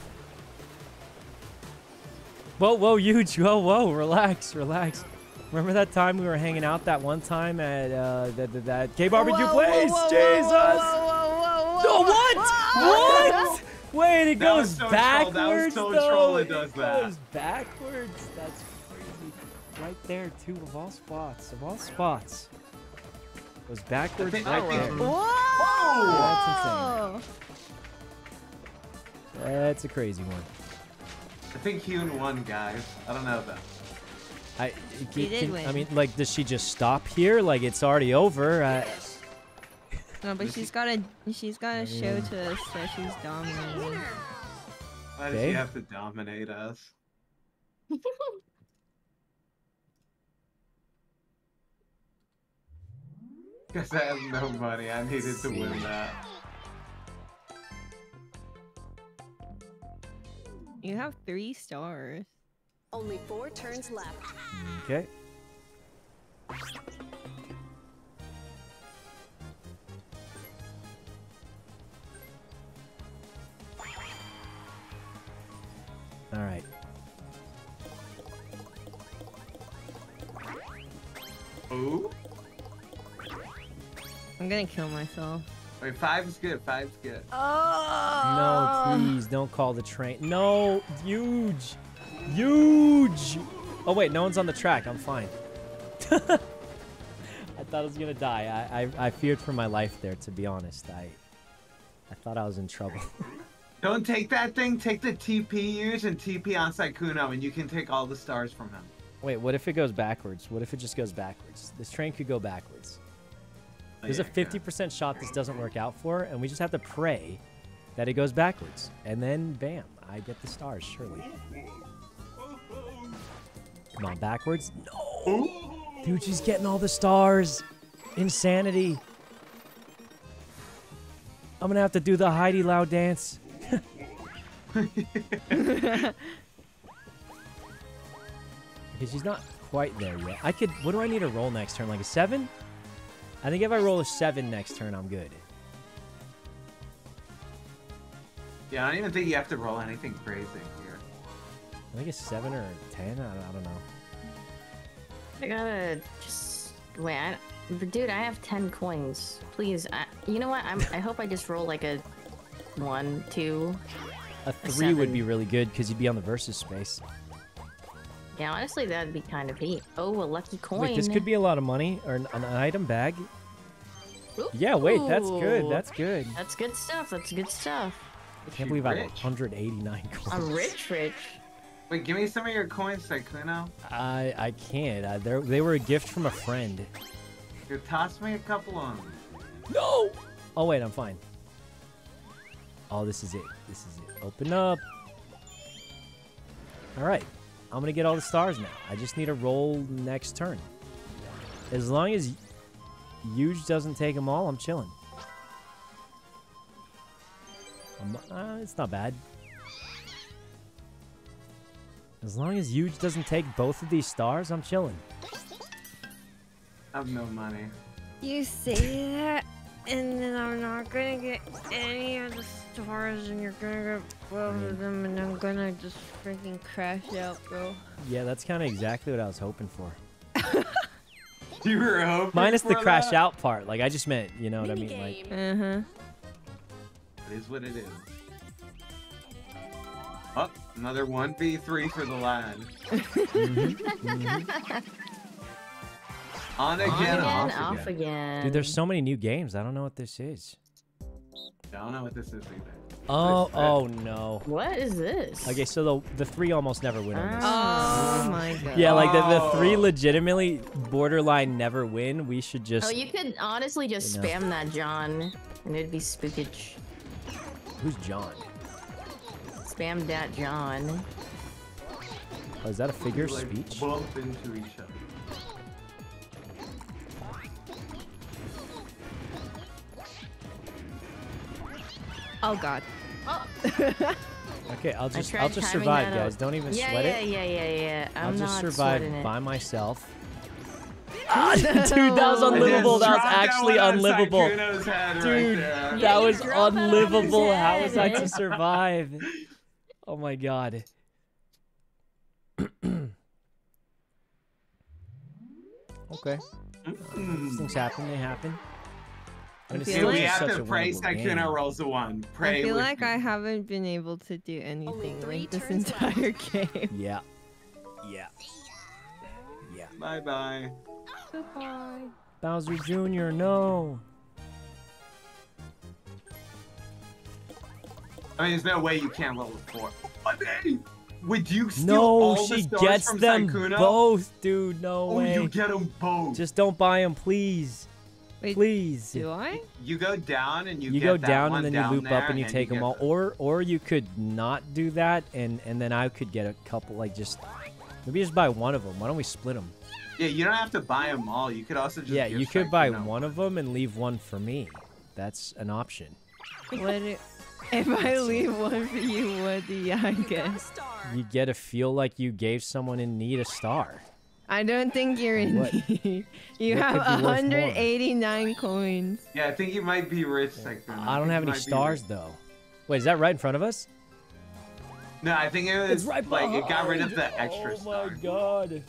Whoa, whoa, huge. Whoa, whoa. Relax, relax. Remember that time we were hanging out that one time at uh, that that gay barbecue whoa, place? Whoa, whoa, Jesus! No, what? What? Wait, it that goes so backwards. Troll. That was so though. troll. It does it that. Goes backwards. That's crazy. Right there, too. Of all spots, of all spots, it goes backwards. Think, right there. Whoa! Whoa. That's insane. That's a crazy one. I think Hyoon won, guys. I don't know though. I, can, can, I mean, like, does she just stop here? Like, it's already over. I... No, but she's gotta, she's gotta show to us that she's dominating. Why does she have to dominate us? Because I have no money. I needed to win that. You have three stars. Only four turns left. Okay. All right. Ooh. I'm gonna kill myself. Wait, five's good. Five's good. Oh. No, please don't call the train. No, huge. Huge! Oh wait, no one's on the track. I'm fine. I thought I was gonna die. I, I I feared for my life there. To be honest, I I thought I was in trouble. Don't take that thing. Take the T P use and T P on Sykkuno, and you can take all the stars from him. Wait, what if it goes backwards? What if it just goes backwards? This train could go backwards. There's a fifty percent shot this doesn't work out for, and we just have to pray that it goes backwards, and then bam, I get the stars surely. Come on, backwards. No! Dude, she's getting all the stars. Insanity. I'm gonna have to do the Haidilao dance. Okay, she's not quite there yet. I could, what do I need to roll next turn? Like a seven? I think if I roll a seven next turn, I'm good. Yeah, I don't even think you have to roll anything crazy here. I think it's seven or ten. I don't, I don't know. I gotta just wait. I, dude, I have ten coins. Please, I, you know what? I'm, I hope I just roll like a one, two. A three would be really good because you'd be on the versus space. Yeah, honestly, that'd be kind of neat. Oh, a lucky coin. Wait, this could be a lot of money or an, an item bag. Ooh. Yeah, wait, that's good. That's good. That's good stuff. That's good stuff. I can't believe I have one hundred eighty-nine coins. I'm rich, rich. Wait, give me some of your coins, Sykkuno. I I can't. I, they were a gift from a friend. You toss me a couple of them. No. Oh wait, I'm fine. Oh, this is it. This is it. Open up. All right. I'm gonna get all the stars now. I just need to roll next turn. As long as Yooj doesn't take them all, I'm chilling. I'm, uh, it's not bad. As long as Yooj doesn't take both of these stars, I'm chilling. I have no money. You say that, and then I'm not gonna get any of the stars, and you're gonna get both of them, and I'm gonna just freaking crash out, bro. Yeah, that's kind of exactly what I was hoping for. You were hoping minus for the crash that? Out part. Like I just meant, you know what Mini I mean? Game. Like, uh-huh. It is what it is. Oh, another one v three for the line. Mm-hmm. Mm-hmm. On again, on again off, off again. again. Dude, there's so many new games. I don't know what this is. I don't know what this is either. Oh, oh no. What is this? Okay, so the the three almost never win on this. Oh my god. Yeah, like the, the three legitimately borderline never win. We should just... Oh, you could honestly just you know. spam that John, and it'd be spookage. Who's John? Spam that John. Oh, is that a figure of like speech? Bump into each other. Oh god. Oh. Okay, I'll just I'll just survive, guys. Don't even yeah, sweat yeah, it. Yeah, yeah, yeah, yeah. I'm I'll just survive by myself. Oh, dude, that was unlivable. That was actually unlivable. Dude, right that was unlivable. How was I to survive? Oh my god. Okay. These things happen. They happen. Dude, like we have to pray Sykkuno rolls a one. Pray I feel like you. I haven't been able to do anything like this entire left. game. Yeah. Yeah. Yeah. Bye bye. Goodbye. Bowser Junior, no. I mean, there's no way you can't level four. Would you steal no, all the stars from Sykkuno? No, she gets them Sykkuno? both, dude. No oh, way. Oh, you get them both. Just don't buy them, please. Wait, please. Do I? You go down and you, you get go that down one and then down you loop up and you and take you them all, them. or or you could not do that and and then I could get a couple like just maybe just buy one of them. Why don't we split them? Yeah, you don't have to buy them all. You could also just yeah, you could buy them. one of them and leave one for me. That's an option. What if I leave one for you? What do you I guess? You get to feel like you gave someone in need a star. I don't think you're in what? need. You what have one hundred eighty-nine coins. Yeah, I think you might be rich, Sykkuno. Yeah. I, I don't have any stars, though. Wait, is that right in front of us? No, I think it was, it's right like, it got rid of the extra star. Oh my god.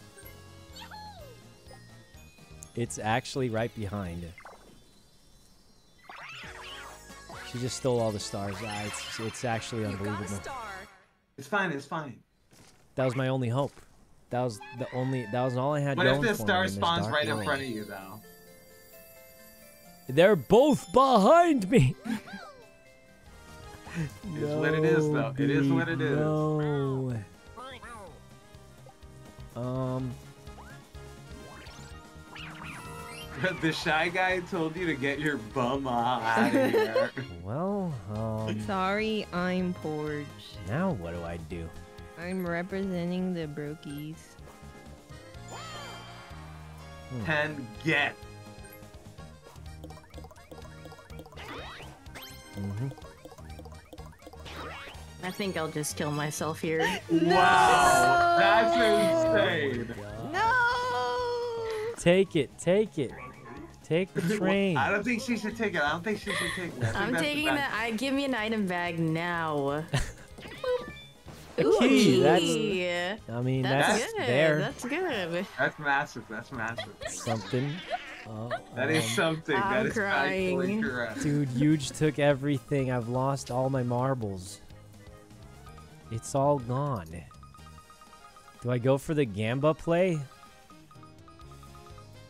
It's actually right behind. She just stole all the stars. Ah, it's, it's actually unbelievable. It's fine, it's fine. That was my only hope. That was the only. That was all I had. What if this star spawns right in front of you, though? They're both behind me. It's no, what it is, though. It is what it is. No. Um. The shy guy told you to get your bum out of here. Well, um. Sorry, I'm Porge. Now what do I do? I'm representing the brokies. Hmm. And get. Mm-hmm. I think I'll just kill myself here. No! Wow, that's insane. Oh no! Take it, take it. Take the train. I don't think she should take it. I don't think she should take it. I'm taking the, the I give me an item bag now. Ooh, key. That's, I mean, that's, that's good. There. That's good. That's massive. That's massive. Something. Uh, that um, is something. I'm that crying. Is correct. Dude, Yooj took everything. I've lost all my marbles. It's all gone. Do I go for the Gamba play?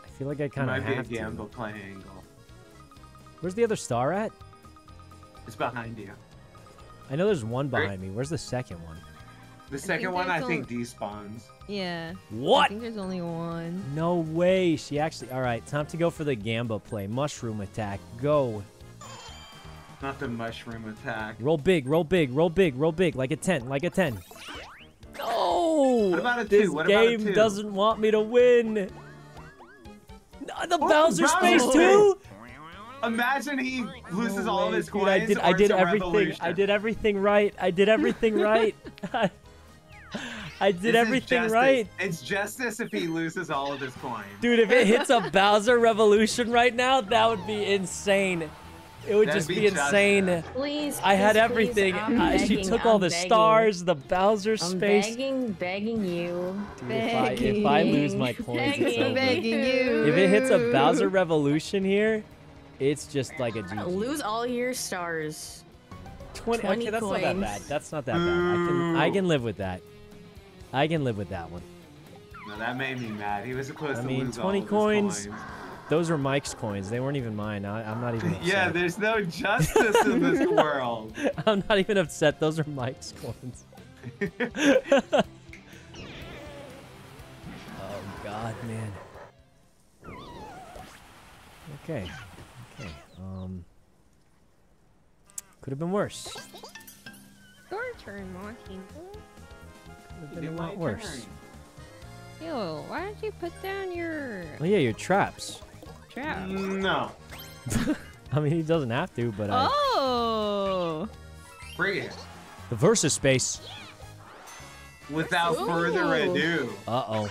I feel like I kind of have to. Might be a Gamba play angle. Where's the other star at? It's behind you. I know there's one behind me. Where's the second one? The second I one, I think, despawns. Yeah. What? I think there's only one. No way. She actually... All right, time to go for the Gamba play. Mushroom attack. Go. Not the mushroom attack. Roll big, roll big, roll big, roll big. Like a ten, like a ten. No! What about a two? This what about game a two? Doesn't want me to win. The oh, Bowser Space two? Imagine he loses no all of his coins. Dude, I did, I did everything. Revolution. I did everything right. I did everything right. I did this everything right. It's justice if he loses all of his coins. Dude, if it hits a Bowser Revolution right now, that would be insane. It would That'd just be, be insane. Please, please, I had everything. Please, I, begging, she took I'm all the begging. Stars, the Bowser I'm space. I'm begging, begging you. Dude, begging. If, I, if I lose my coins, begging, it's over. Begging you. If it hits a Bowser Revolution here, it's just like a G G. Lose all your stars. twenty, twenty okay, that's coins. Not that bad. That's not that bad. I can, I can live with that. I can live with that one. No, that made me mad. He was close I to mean, lose twenty all coins. Coins. Those are Mike's coins. They weren't even mine. I, I'm not even upset. Yeah, there's no justice in this world. I'm not even upset. Those are Mike's coins. Oh, God, man. Okay. Okay. Um. Could have been worse. Your turn, Monty. Could have been a lot worse. Ew, why don't you put down your... Oh, yeah, your traps. Traps? No. I mean, he doesn't have to, but I... Oh! Bring it. The versus space. Without Ooh. Further ado. Uh-oh.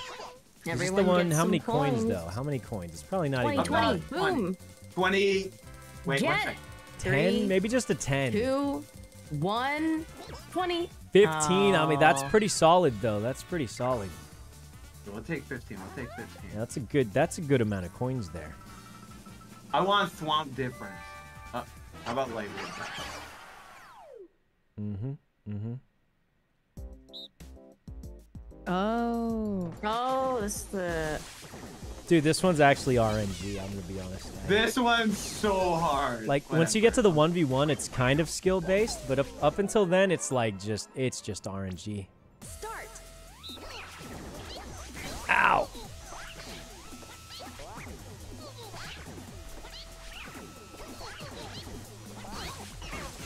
Is this the one? How many coins, coins, though? How many coins? It's probably not even... twenty, boom. twenty. Wait, Get one second. ten? Three, maybe just a ten. two. one. twenty. fifteen. Oh. I mean, that's pretty solid, though. That's pretty solid. We'll take fifteen. We'll take fifteen. Yeah, that's a good. That's a good amount of coins there. I want swamp difference. Uh, how about lightweight? Mm-hmm. Mm-hmm. Oh. Oh, this is the. Dude, this one's actually R N G. I'm gonna be honest. This one's so hard. Like Whatever. Once you get to the one v one, it's kind of skill based, but up, up until then, it's like just it's just R N G. Start. Ow!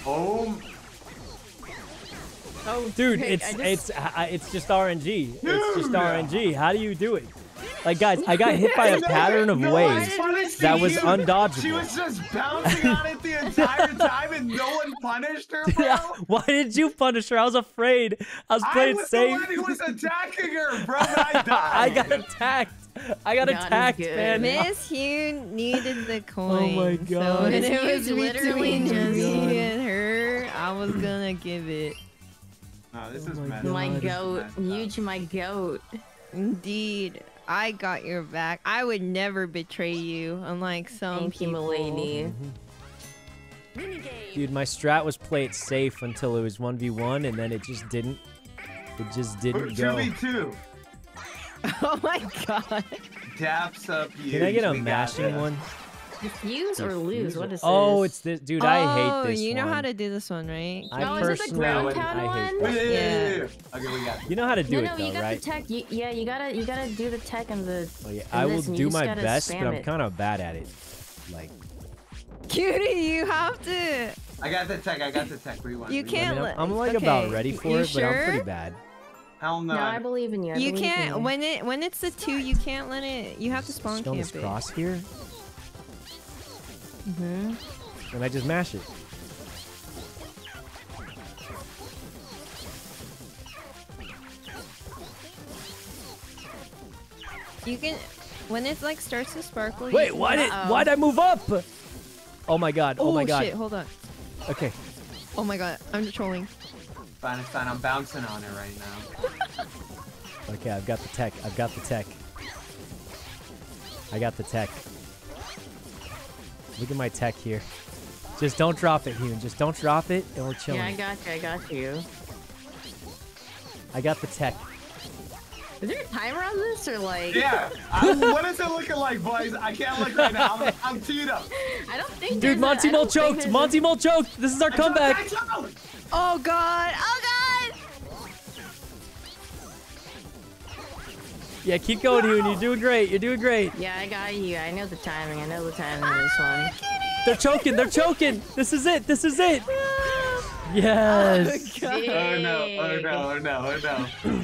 Oh! Oh, dude, hey, it's just... it's uh, it's just R N G. No, it's just R N G. No. How do you do it? Like, guys, I got hit by a no, pattern of no, waves that was undodgeable. She was just bouncing on it the entire time, and no one punished her, bro. Yeah, why did you punish her? I was afraid. I was playing safe. I was the one who was attacking her, bro. I died. I got attacked. I got Not attacked, man. Miss Hyoon needed the coin. Oh my god. So Miss Hyoon was literally just needed her. I was gonna give it. Oh, this oh is my, my goat. Huge, my goat. Indeed. I got your back. I would never betray you, unlike some Thank people. You, Mulaney. Mm-hmm. Dude, my strat was play it safe until it was one v one, and then it just didn't. It just didn't go. two v two. Oh my god. Daps up you. Can I get a mashing one? Use or lose? What is this? Oh, it's this, dude. Oh, I hate this. You know one. How to do this one, right? I oh, personally, is it the I hate this. Yeah. Okay, we got it. You know how to do no, no, it, though, you got right? The tech. You, yeah, you gotta, you gotta do the tech and the. Oh yeah, I will do my best, but I'm kind of bad at it. Like. Cutie, you have to. I got the tech. I got the tech. Rewind. You can't. I mean, I'm, I'm like okay. about ready for you it, sure? but I'm pretty bad. Hell no. No, I believe in you. I you can't. You. When it, when it's the two, you can't let it. You have to spawn camp it. Cross here. Mm-hmm. And I just mash it. You can When it like starts to sparkle. Wait, why did uh -oh. why did I move up? Oh my god! Oh, oh my god! Shit, hold on. Okay. Oh my god! I'm just trolling. Fine, it's fine. I'm bouncing on it right now. Okay, I've got the tech. I've got the tech. I got the tech. Look at my tech here. Just don't drop it, Hyoon. Just don't drop it, and we're chilling. Yeah, I got you. I got you. I got the tech. Is there a timer on this, or like? Yeah. I'm, what is it looking like, boys? I can't look right now. I'm, I'm teed up. I don't think. Dude, Monty Mole choked. Monty Mole choked. This is our I comeback. Choked, choked. Oh god. Oh god. Yeah, keep going, Hyoon. No. You're doing great. You're doing great. Yeah, I got you. I know the timing. I know the timing of this one. They're choking. They're choking. This is it. This is it. Yes. Oh, oh no. Oh no. Oh no. Oh no.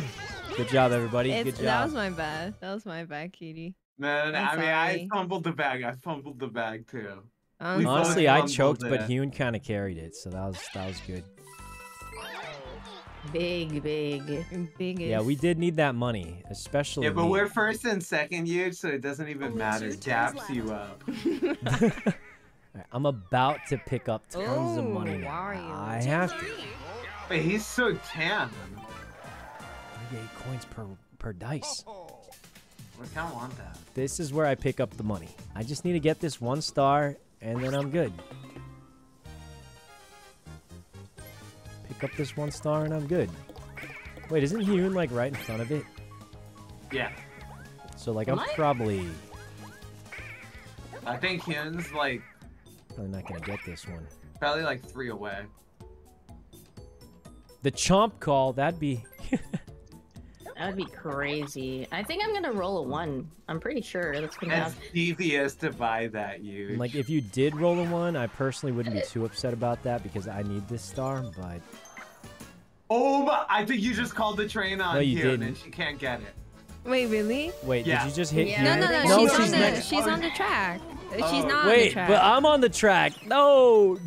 Good job, everybody. It's, Good job. That was my bad. That was my bad, Katie. Man, I'm I mean, sorry. I fumbled the bag. I fumbled the bag too. Um, Honestly, I choked, it. but Hyoon kind of carried it, so that was that was good. Big, big, biggest. Yeah, we did need that money, especially. Yeah, but me. we're first and second, Yooj, so it doesn't even oh, matter. Daps you up. Right, I'm about to pick up tons Ooh, of money. Mario. I have to. Wait, he's so tan. Eight coins per per dice. I kind of want that. This is where I pick up the money. I just need to get this one star, and then I'm good. Pick up this one star, and I'm good. Wait, isn't Hyoon like right in front of it? Yeah. So like, Am I'm I? probably. I think Hyoon's like. Probably not gonna get this one. Probably like three away. The chomp call. That'd be. That'd be crazy. I think I'm gonna roll a one. I'm pretty sure that's gonna happen. That's devious to buy that, you. Like, if you did roll a one, I personally wouldn't be too upset about that because I need this star, but. Oh my! I think you just called the train on. No, you Hyoon didn't. And she can't get it. Wait, really? Wait, yeah. Did you just hit? Yeah. No, no, no. no she's, she's on the. Next. She's on the track. Oh. She's not. Wait, on the track. but I'm on the track. No.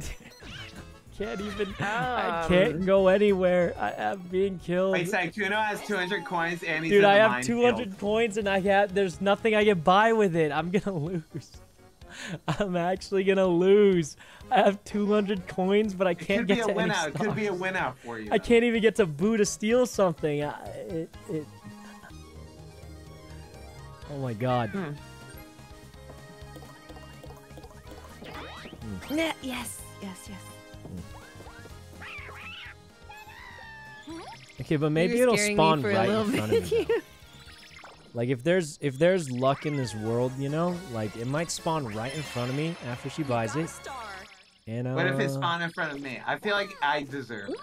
Can't even. Um, I can't go anywhere. I am being killed. Wait, Sykkuno has two hundred coins and he's Dude, in I have two hundred field. coins and I have. There's nothing I can buy with it. I'm gonna lose. I'm actually gonna lose. I have two hundred coins, but I can't get to any stars. It could be a win out for you. I can't even get to Boo to steal something. I, it, it... Oh my god. Hmm. Hmm. Yes, yes, yes. Okay, but maybe it'll spawn right in front of me. Like if there's if there's luck in this world, you know, like it might spawn right in front of me after she buys it. And uh, what if it spawned in front of me? I feel like I deserve it.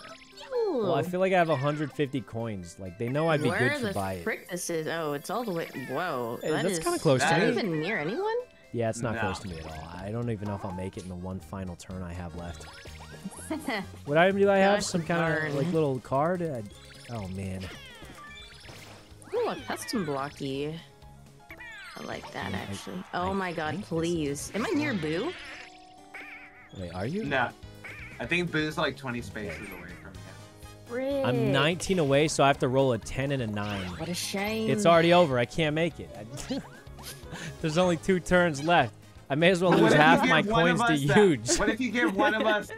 Well, I feel like I have one hundred fifty coins. Like they know I'd be Where good to buy it. Where the frick this is? Oh, it's all the way. Whoa, hey, that that's kind of close to me. Is that even near anyone? Yeah, it's not no. close to me at all. I don't even know if I'll make it in the one final turn I have left. What item do I have? God, Some kind darn. of like little card? I, oh man. Ooh, a custom blocky. I like that yeah, actually. I, oh I my god, please. Am I near Boo? Wait, are you? No. I think Boo's like twenty spaces away from him. Frick. I'm nineteen away, so I have to roll a ten and a nine. What a shame. It's already over. I can't make it. I, there's only two turns left. I may as well lose half my coins to Yooj. What if you give one of us...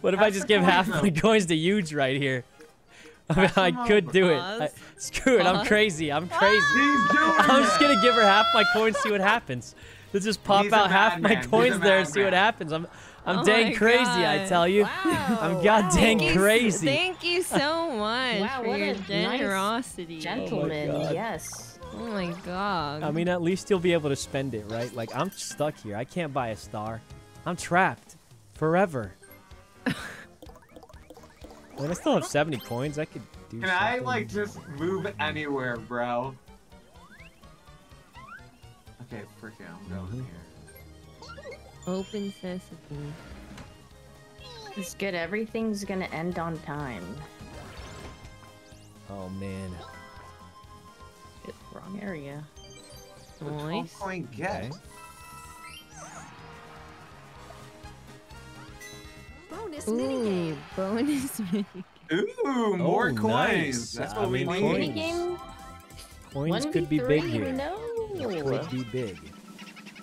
What if That's I just give half my coins to Yooj right here? I, mean, I could do it. I, screw it, I'm crazy. I'm crazy. I'm just gonna give her half my coins, see what happens. Let's just pop He's out half man. my coins there and see what happens. I'm, I'm oh dang crazy, God. I tell you. Wow. I'm god dang wow. crazy. Thank you so much wow, for what your generosity, nice gentlemen. Oh yes. Oh my god. I mean, at least you'll be able to spend it, right? Like I'm stuck here. I can't buy a star. I'm trapped forever. Man, I still have seventy coins. I could do. Can something. I like just move anywhere, bro? Okay, freaking, I'm going here. Open sesame. It's good. Everything's gonna end on time. Oh man. Shit, wrong area. Nice. twelve point get. Okay. Bonus minigame. Bonus minigame. Ooh, more oh, coins. Nice. That's what I we mean, need. Coins, coins could be big here. No. would be big.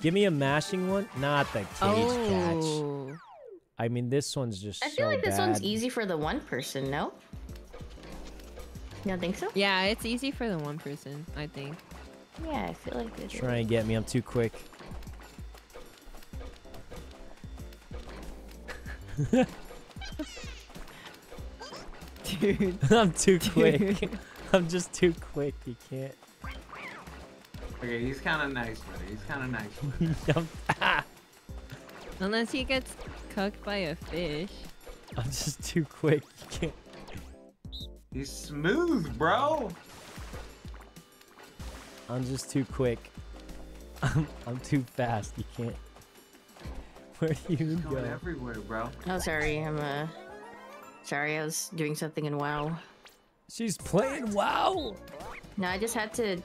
Give me a mashing one, not the cage oh. catch. I mean, this one's just. I feel so like this bad. One's easy for the one person. No. You don't think so? Yeah, it's easy for the one person. I think. Yeah, I feel like this. Try and get me. I'm too quick. Dude. I'm too quick. Dude. I'm just too quick. You can't. Okay, he's kind of nice with it. He's kind of nice with it. ah. Unless he gets cooked by a fish. I'm just too quick. You can't. He's smooth, bro. I'm just too quick. I'm, I'm too fast. You can't. Where do you He's going go? Everywhere, bro. Oh, sorry. I'm uh, sorry. I was doing something in WoW. She's playing WoW. No, I just had to.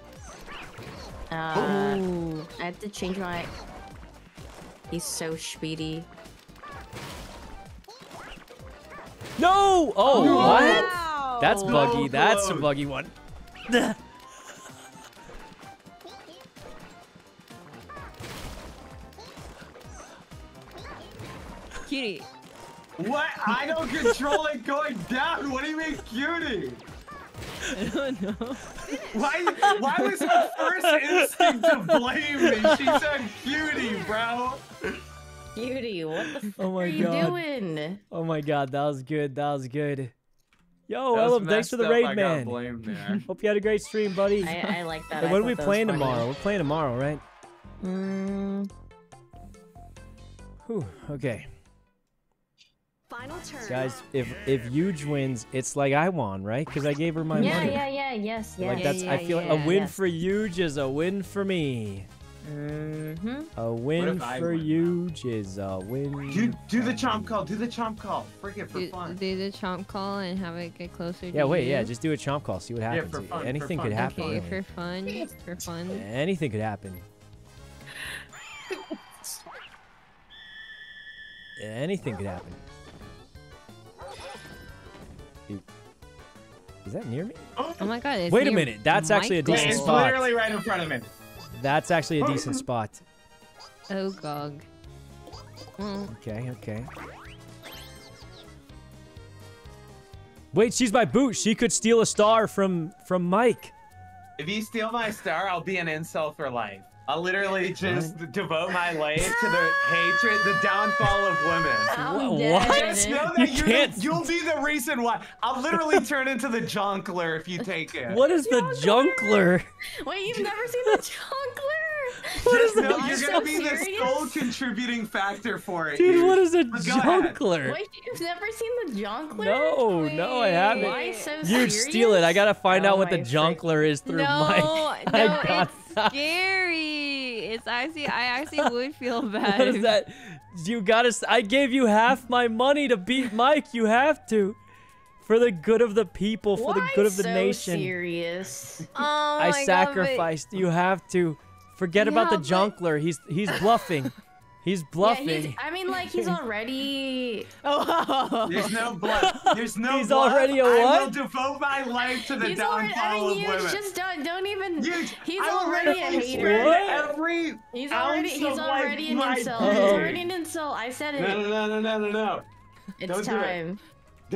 Uh, oh. I had to change my. He's so speedy. No! Oh, no! What? Wow. That's buggy. No, that's a buggy one. Cutie. What? I don't control it going down. What do you mean, cutie? I don't know. Why? Why was her first instinct to blame me? She said, "Cutie, bro." Cutie, what the fuck oh my are you god. doing? Oh my god, that was good. That was good. Yo, Ellum, thanks for the raid, man. Hope you had a great stream, buddy. I, I like that. Hey, I what are we playing tomorrow? We're playing tomorrow, right? Hmm. Whew, okay. Final turn. Guys, if if Yooj wins, it's like I won, right? Because I gave her my yeah, money. Yeah, yeah, yes, yeah. Like yeah, that's, yeah, I feel yeah, like a win yes. for Yooj is a win for me. Mm-hmm. A win for Yooj is a win. Do do the chomp call. Do the chomp call. Forget for do, fun. Do the chomp call and have it get closer. Yeah, to wait, you. yeah, just do a chomp call. See what happens. Yeah, for fun, Anything for fun. could happen. Okay, really. for fun, for fun. Anything could happen. Anything could happen. Is that near me? Oh my god! It's Wait a minute. That's Mike actually a decent it's spot. It's literally right in front of me. That's actually a decent spot. Oh gog. Mm. Okay. Okay. Wait, she's my boot. She could steal a star from from Mike. If you steal my star, I'll be an incel for life. I'll literally just devote my life to the hatred, the downfall of women. What? what? Just know that you can't. The, you'll be the reason why. I'll literally turn into the Junkler if you take it. What is the Junkler? Wait, you've never seen the Junkler? What is the Junkler? You're so gonna be serious? the sole contributing factor for it. Dude, dude. What is a Junkler? Wait, you've never seen the Junkler? No, Wait. no, I haven't. Why so You'd serious? steal it. I gotta find oh, out what the Junkler freak. is through no, Mike. No, I got it's that. scary. It's actually, I actually would feel bad. What is that? You gotta, I gave you half my money to beat Mike. You have to. For the good of the people, for Why the good of the so nation. serious? Oh I my sacrificed. God, but... You have to. Forget yeah, about the but... Junkler. He's, he's bluffing. He's bluffing. Yeah, he's, I mean, like, he's already... Oh. There's no bluff. There's no he's bluff. Already a what? I will devote my life to the he's downfall already, I mean, of women. Just don't, don't even... Dude, he's I already a hater. Every he's already, he's already an insult. He's already an insult. I said it. No, no, no, no, no, no. It's don't time. Do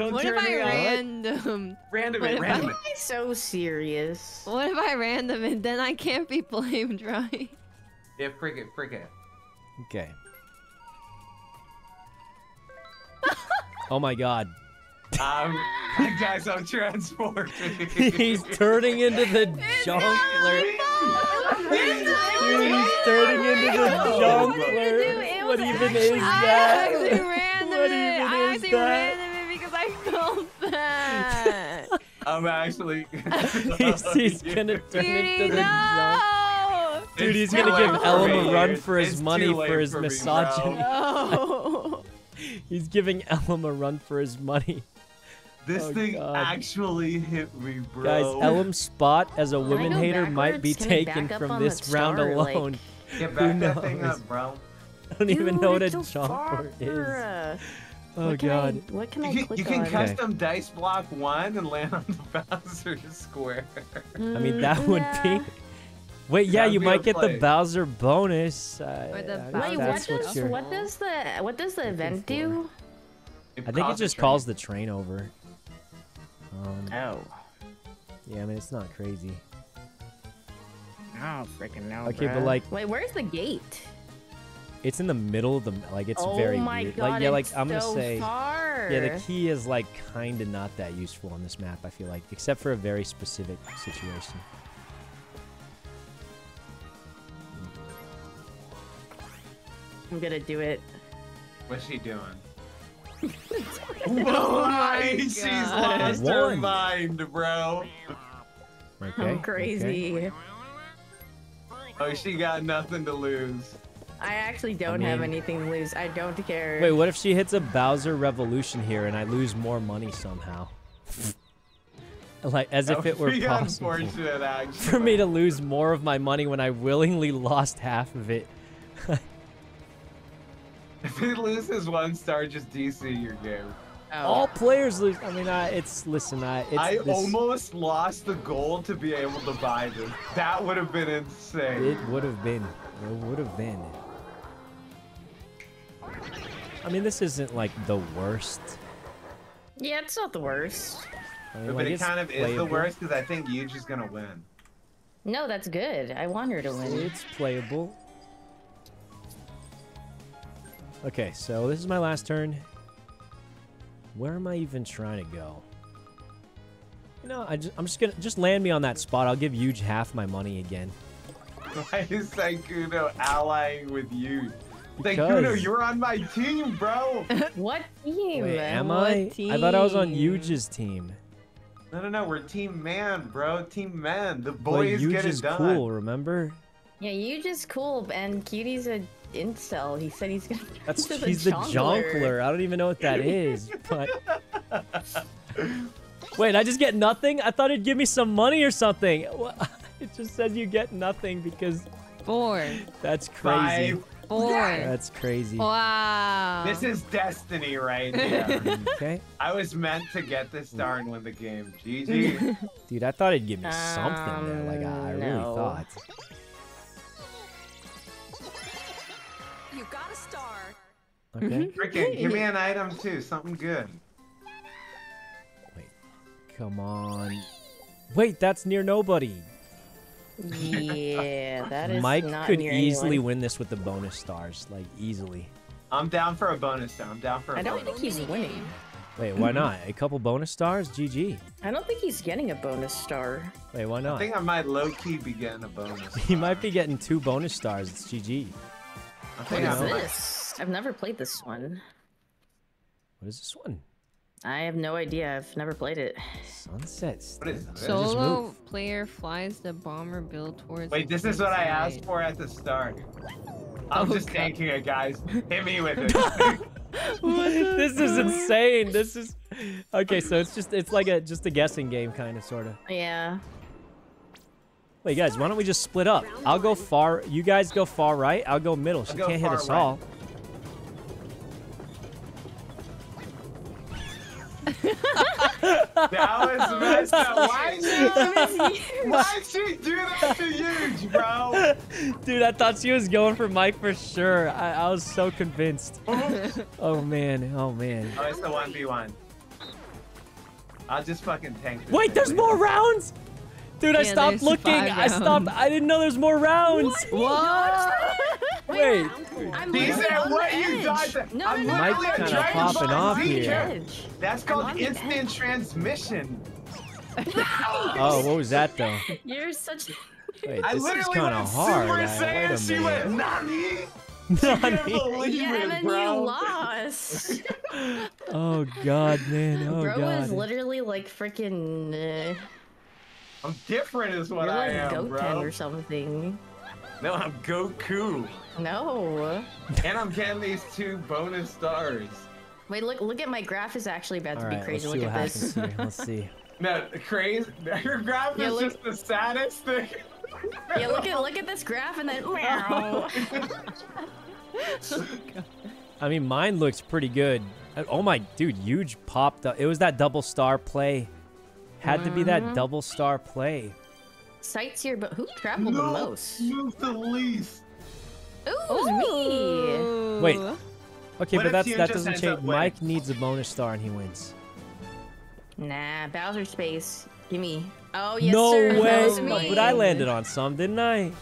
it. Don't what if I random? Random it, random it. So serious. What if I random it? Then I can't be blamed, right? Yeah, frick it, frick it. Okay. Oh my god. Um, guys, I'm transformed. He's turning into the Junkler. He's turning into the Junkler. What even is that? I actually random it. I actually random it because I felt that. I'm actually. he's he's gonna turn into the Junkler. Dude, it's he's gonna give Ellum a run for his it's money for his for misogyny. Me, no. He's giving Ellum a run for his money. This oh, thing God. actually hit me, bro. Guys, Ellum's spot as a woman hater might be taken from this round star, alone. Like... Get back that thing up, bro. I don't Dude, even know what a chomper is. Oh what God! I, what can I you, click You can on? custom okay. dice block one and land on the Bowser square. Mm, I mean, that yeah. would be. Wait, yeah, you might get play. the Bowser bonus. Uh, or the Bowser. Wait, what does, what, what does the what does the event do? I think it just calls the train over. Um, oh. Yeah, I mean it's not crazy. I don't freaking know. Okay, bro. But like. Wait, where's the gate? It's in the middle of the like. It's oh very my weird. God, like yeah, like it's I'm so gonna say. Far. Yeah, the key is like kind of not that useful on this map. I feel like, except for a very specific situation. I'm gonna do it. What's she doing? Why? She's lost One. her mind, bro. Okay, I'm crazy. Okay. Oh, she got nothing to lose. I actually don't I mean, have anything to lose. I don't care. Wait, what if she hits a Bowser Revolution here and I lose more money somehow? Like, as that if it were possible for me to lose more of my money when I willingly lost half of it. If he loses one star, just D C your game. Oh. All players lose. I mean, I, it's, listen, I... It's, I this... almost lost the gold to be able to buy this. That would have been insane. It would have been. It would have been. I mean, this isn't, like, the worst. Yeah, it's not the worst. I mean, but like, it kind of playable. is the worst, because I think Yooj is going to win. No, that's good. I want her to win. It's playable. Okay, so this is my last turn. Where am I even trying to go? You know, I just, I'm just gonna just land me on that spot. I'll give Yooj half my money again. Why is Sykkuno allying with Yooj? Sykkuno, you're on my team, bro. What team? Wait, am what I? Team? I thought I was on Yooj's team. No, no, no. We're team man, bro. Team man. The boys well, get it is done. Yooj is cool. Remember? Yeah, Yooj is cool, and Cutie's a. Incel. He said he's gonna. That's he's, he's the jonkler. I don't even know what that is. But wait, I just get nothing. I thought it'd give me some money or something. It just said you get nothing because four. That's crazy. Five. Four. That's crazy. Wow. This is destiny right here. Okay. I was meant to get this star and win the game. G G. Dude, I thought it'd give me something. Um, there. Like I, I really no. thought. You got a star. Okay. Freaking, give me an item too. Something good. Wait. Come on. Wait, that's near nobody. Yeah, that is Mike not could near easily anyone. win this with the bonus stars. Like, easily. I'm down for a bonus star. I'm down for a I don't bonus. think he's winning. Wait, why not? A couple bonus stars? G G. I don't think he's getting a bonus star. Wait, why not? I think I might low-key be getting a bonus star. He might be getting two bonus stars. It's G G. What is this? I've never played this one. What is this one? I have no idea. I've never played it. Sunsets. What is this? Solo player flies the bomber build towards. Wait, this is what I asked for at the start. I'm just thanking it, guys. Hit me with it. This is insane. This is okay. So it's just it's like a just a guessing game, kind of, sort of. Yeah. Wait, guys, why don't we just split up? I'll go far. You guys go far right. I'll go middle. She can't hit us all. That was messed up. Why did she do that to Yooj, bro? Dude, I thought she was going for Mike for sure. I, I was so convinced. Oh, man. Oh, man. Oh, it's the one v one. I'll just fucking tank this. Wait, there's more rounds? Dude, yeah, I stopped looking. I stopped. I didn't know there's more rounds. What? What? Wait. I'm These are what you dodged. No, I'm no, literally no, no, no. popping off here. That's called instant transmission. Oh, what was that though? You're such. Wait, this I literally is kind of hard. Super Saiyan, she went Nani. Nani. Yeah, and then you lost. Oh God, man. Oh God. Bro is literally like freaking. Uh... I'm different is what You're I like am, Goten bro. or something. No, I'm Goku. No. And I'm getting these two bonus stars. Wait, look, look at my graph is actually about All to be right, crazy. Look at this. Let's see. No, crazy. Your graph yeah, is look, just the saddest thing. Yeah, look at look at this graph and then. Wow. I mean, mine looks pretty good. Oh my, dude, Yooj popped up. It was that double star play. Had to be that double star play. sights here, but who traveled no, the most? Move the least. Ooh, Ooh. me. Wait. Okay, what but that's, that doesn't change. Mike needs a bonus star and he wins. Nah, Bowser space. Gimme. Oh, yes, no sir. No way. Me. But I landed on some, didn't I?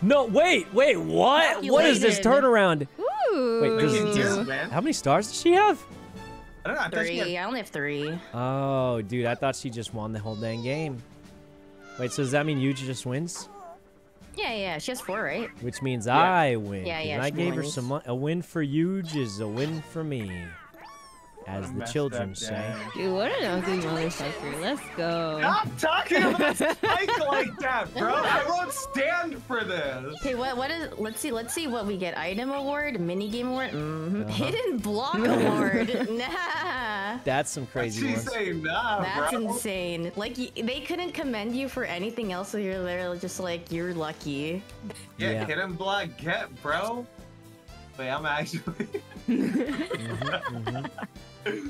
No, wait, wait, what? What is this turnaround? Ooh. Wait, this is, this, how many stars does she have? I don't know. I three. Have... I only have three. Oh, dude, I thought she just won the whole dang game. Wait, so does that mean Yooj just wins? Yeah, yeah, she has four, right? Which means yeah. I win. Yeah, yeah. And I gave wins. her some. A win for Yooj is a win for me, as the children say. Dude, what an ugly motherfucker! Let's go. Stop talking about Spike like that, bro. I won't stand for this. Okay, what? What is? Let's see. Let's see what we get. Item award, mini game award, mm-hmm. uh-huh. hidden block award. Nah. That's some crazy ones. She's saying nah, That's bro. insane. Like they couldn't commend you for anything else. So you're literally just like you're lucky. Yeah, yeah. hidden block, get bro. Wait, I'm actually. mm-hmm, mm-hmm.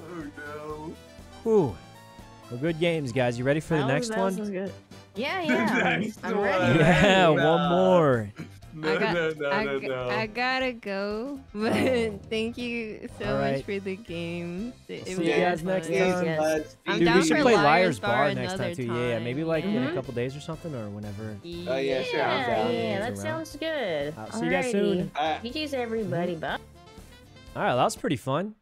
Oh no. Ooh. Well, good games, guys. You ready for the next one? Good. Yeah, yeah. I'm ready. Yeah, no. one more. No, got, no, no, I, no, no. I gotta go, but oh. thank you so right. much for the game. It See was you guys fun. next time. Yes. I'm Dude, down we should for play Liar's Bar next time, too. Time. Yeah, yeah, maybe like mm-hmm. in a couple days or something, or whenever. Yeah, oh, yeah, sure. I'm down. Yeah, that around. sounds good. I'll see you guys soon. Right. G G's everybody. Bye. All right, that was pretty fun.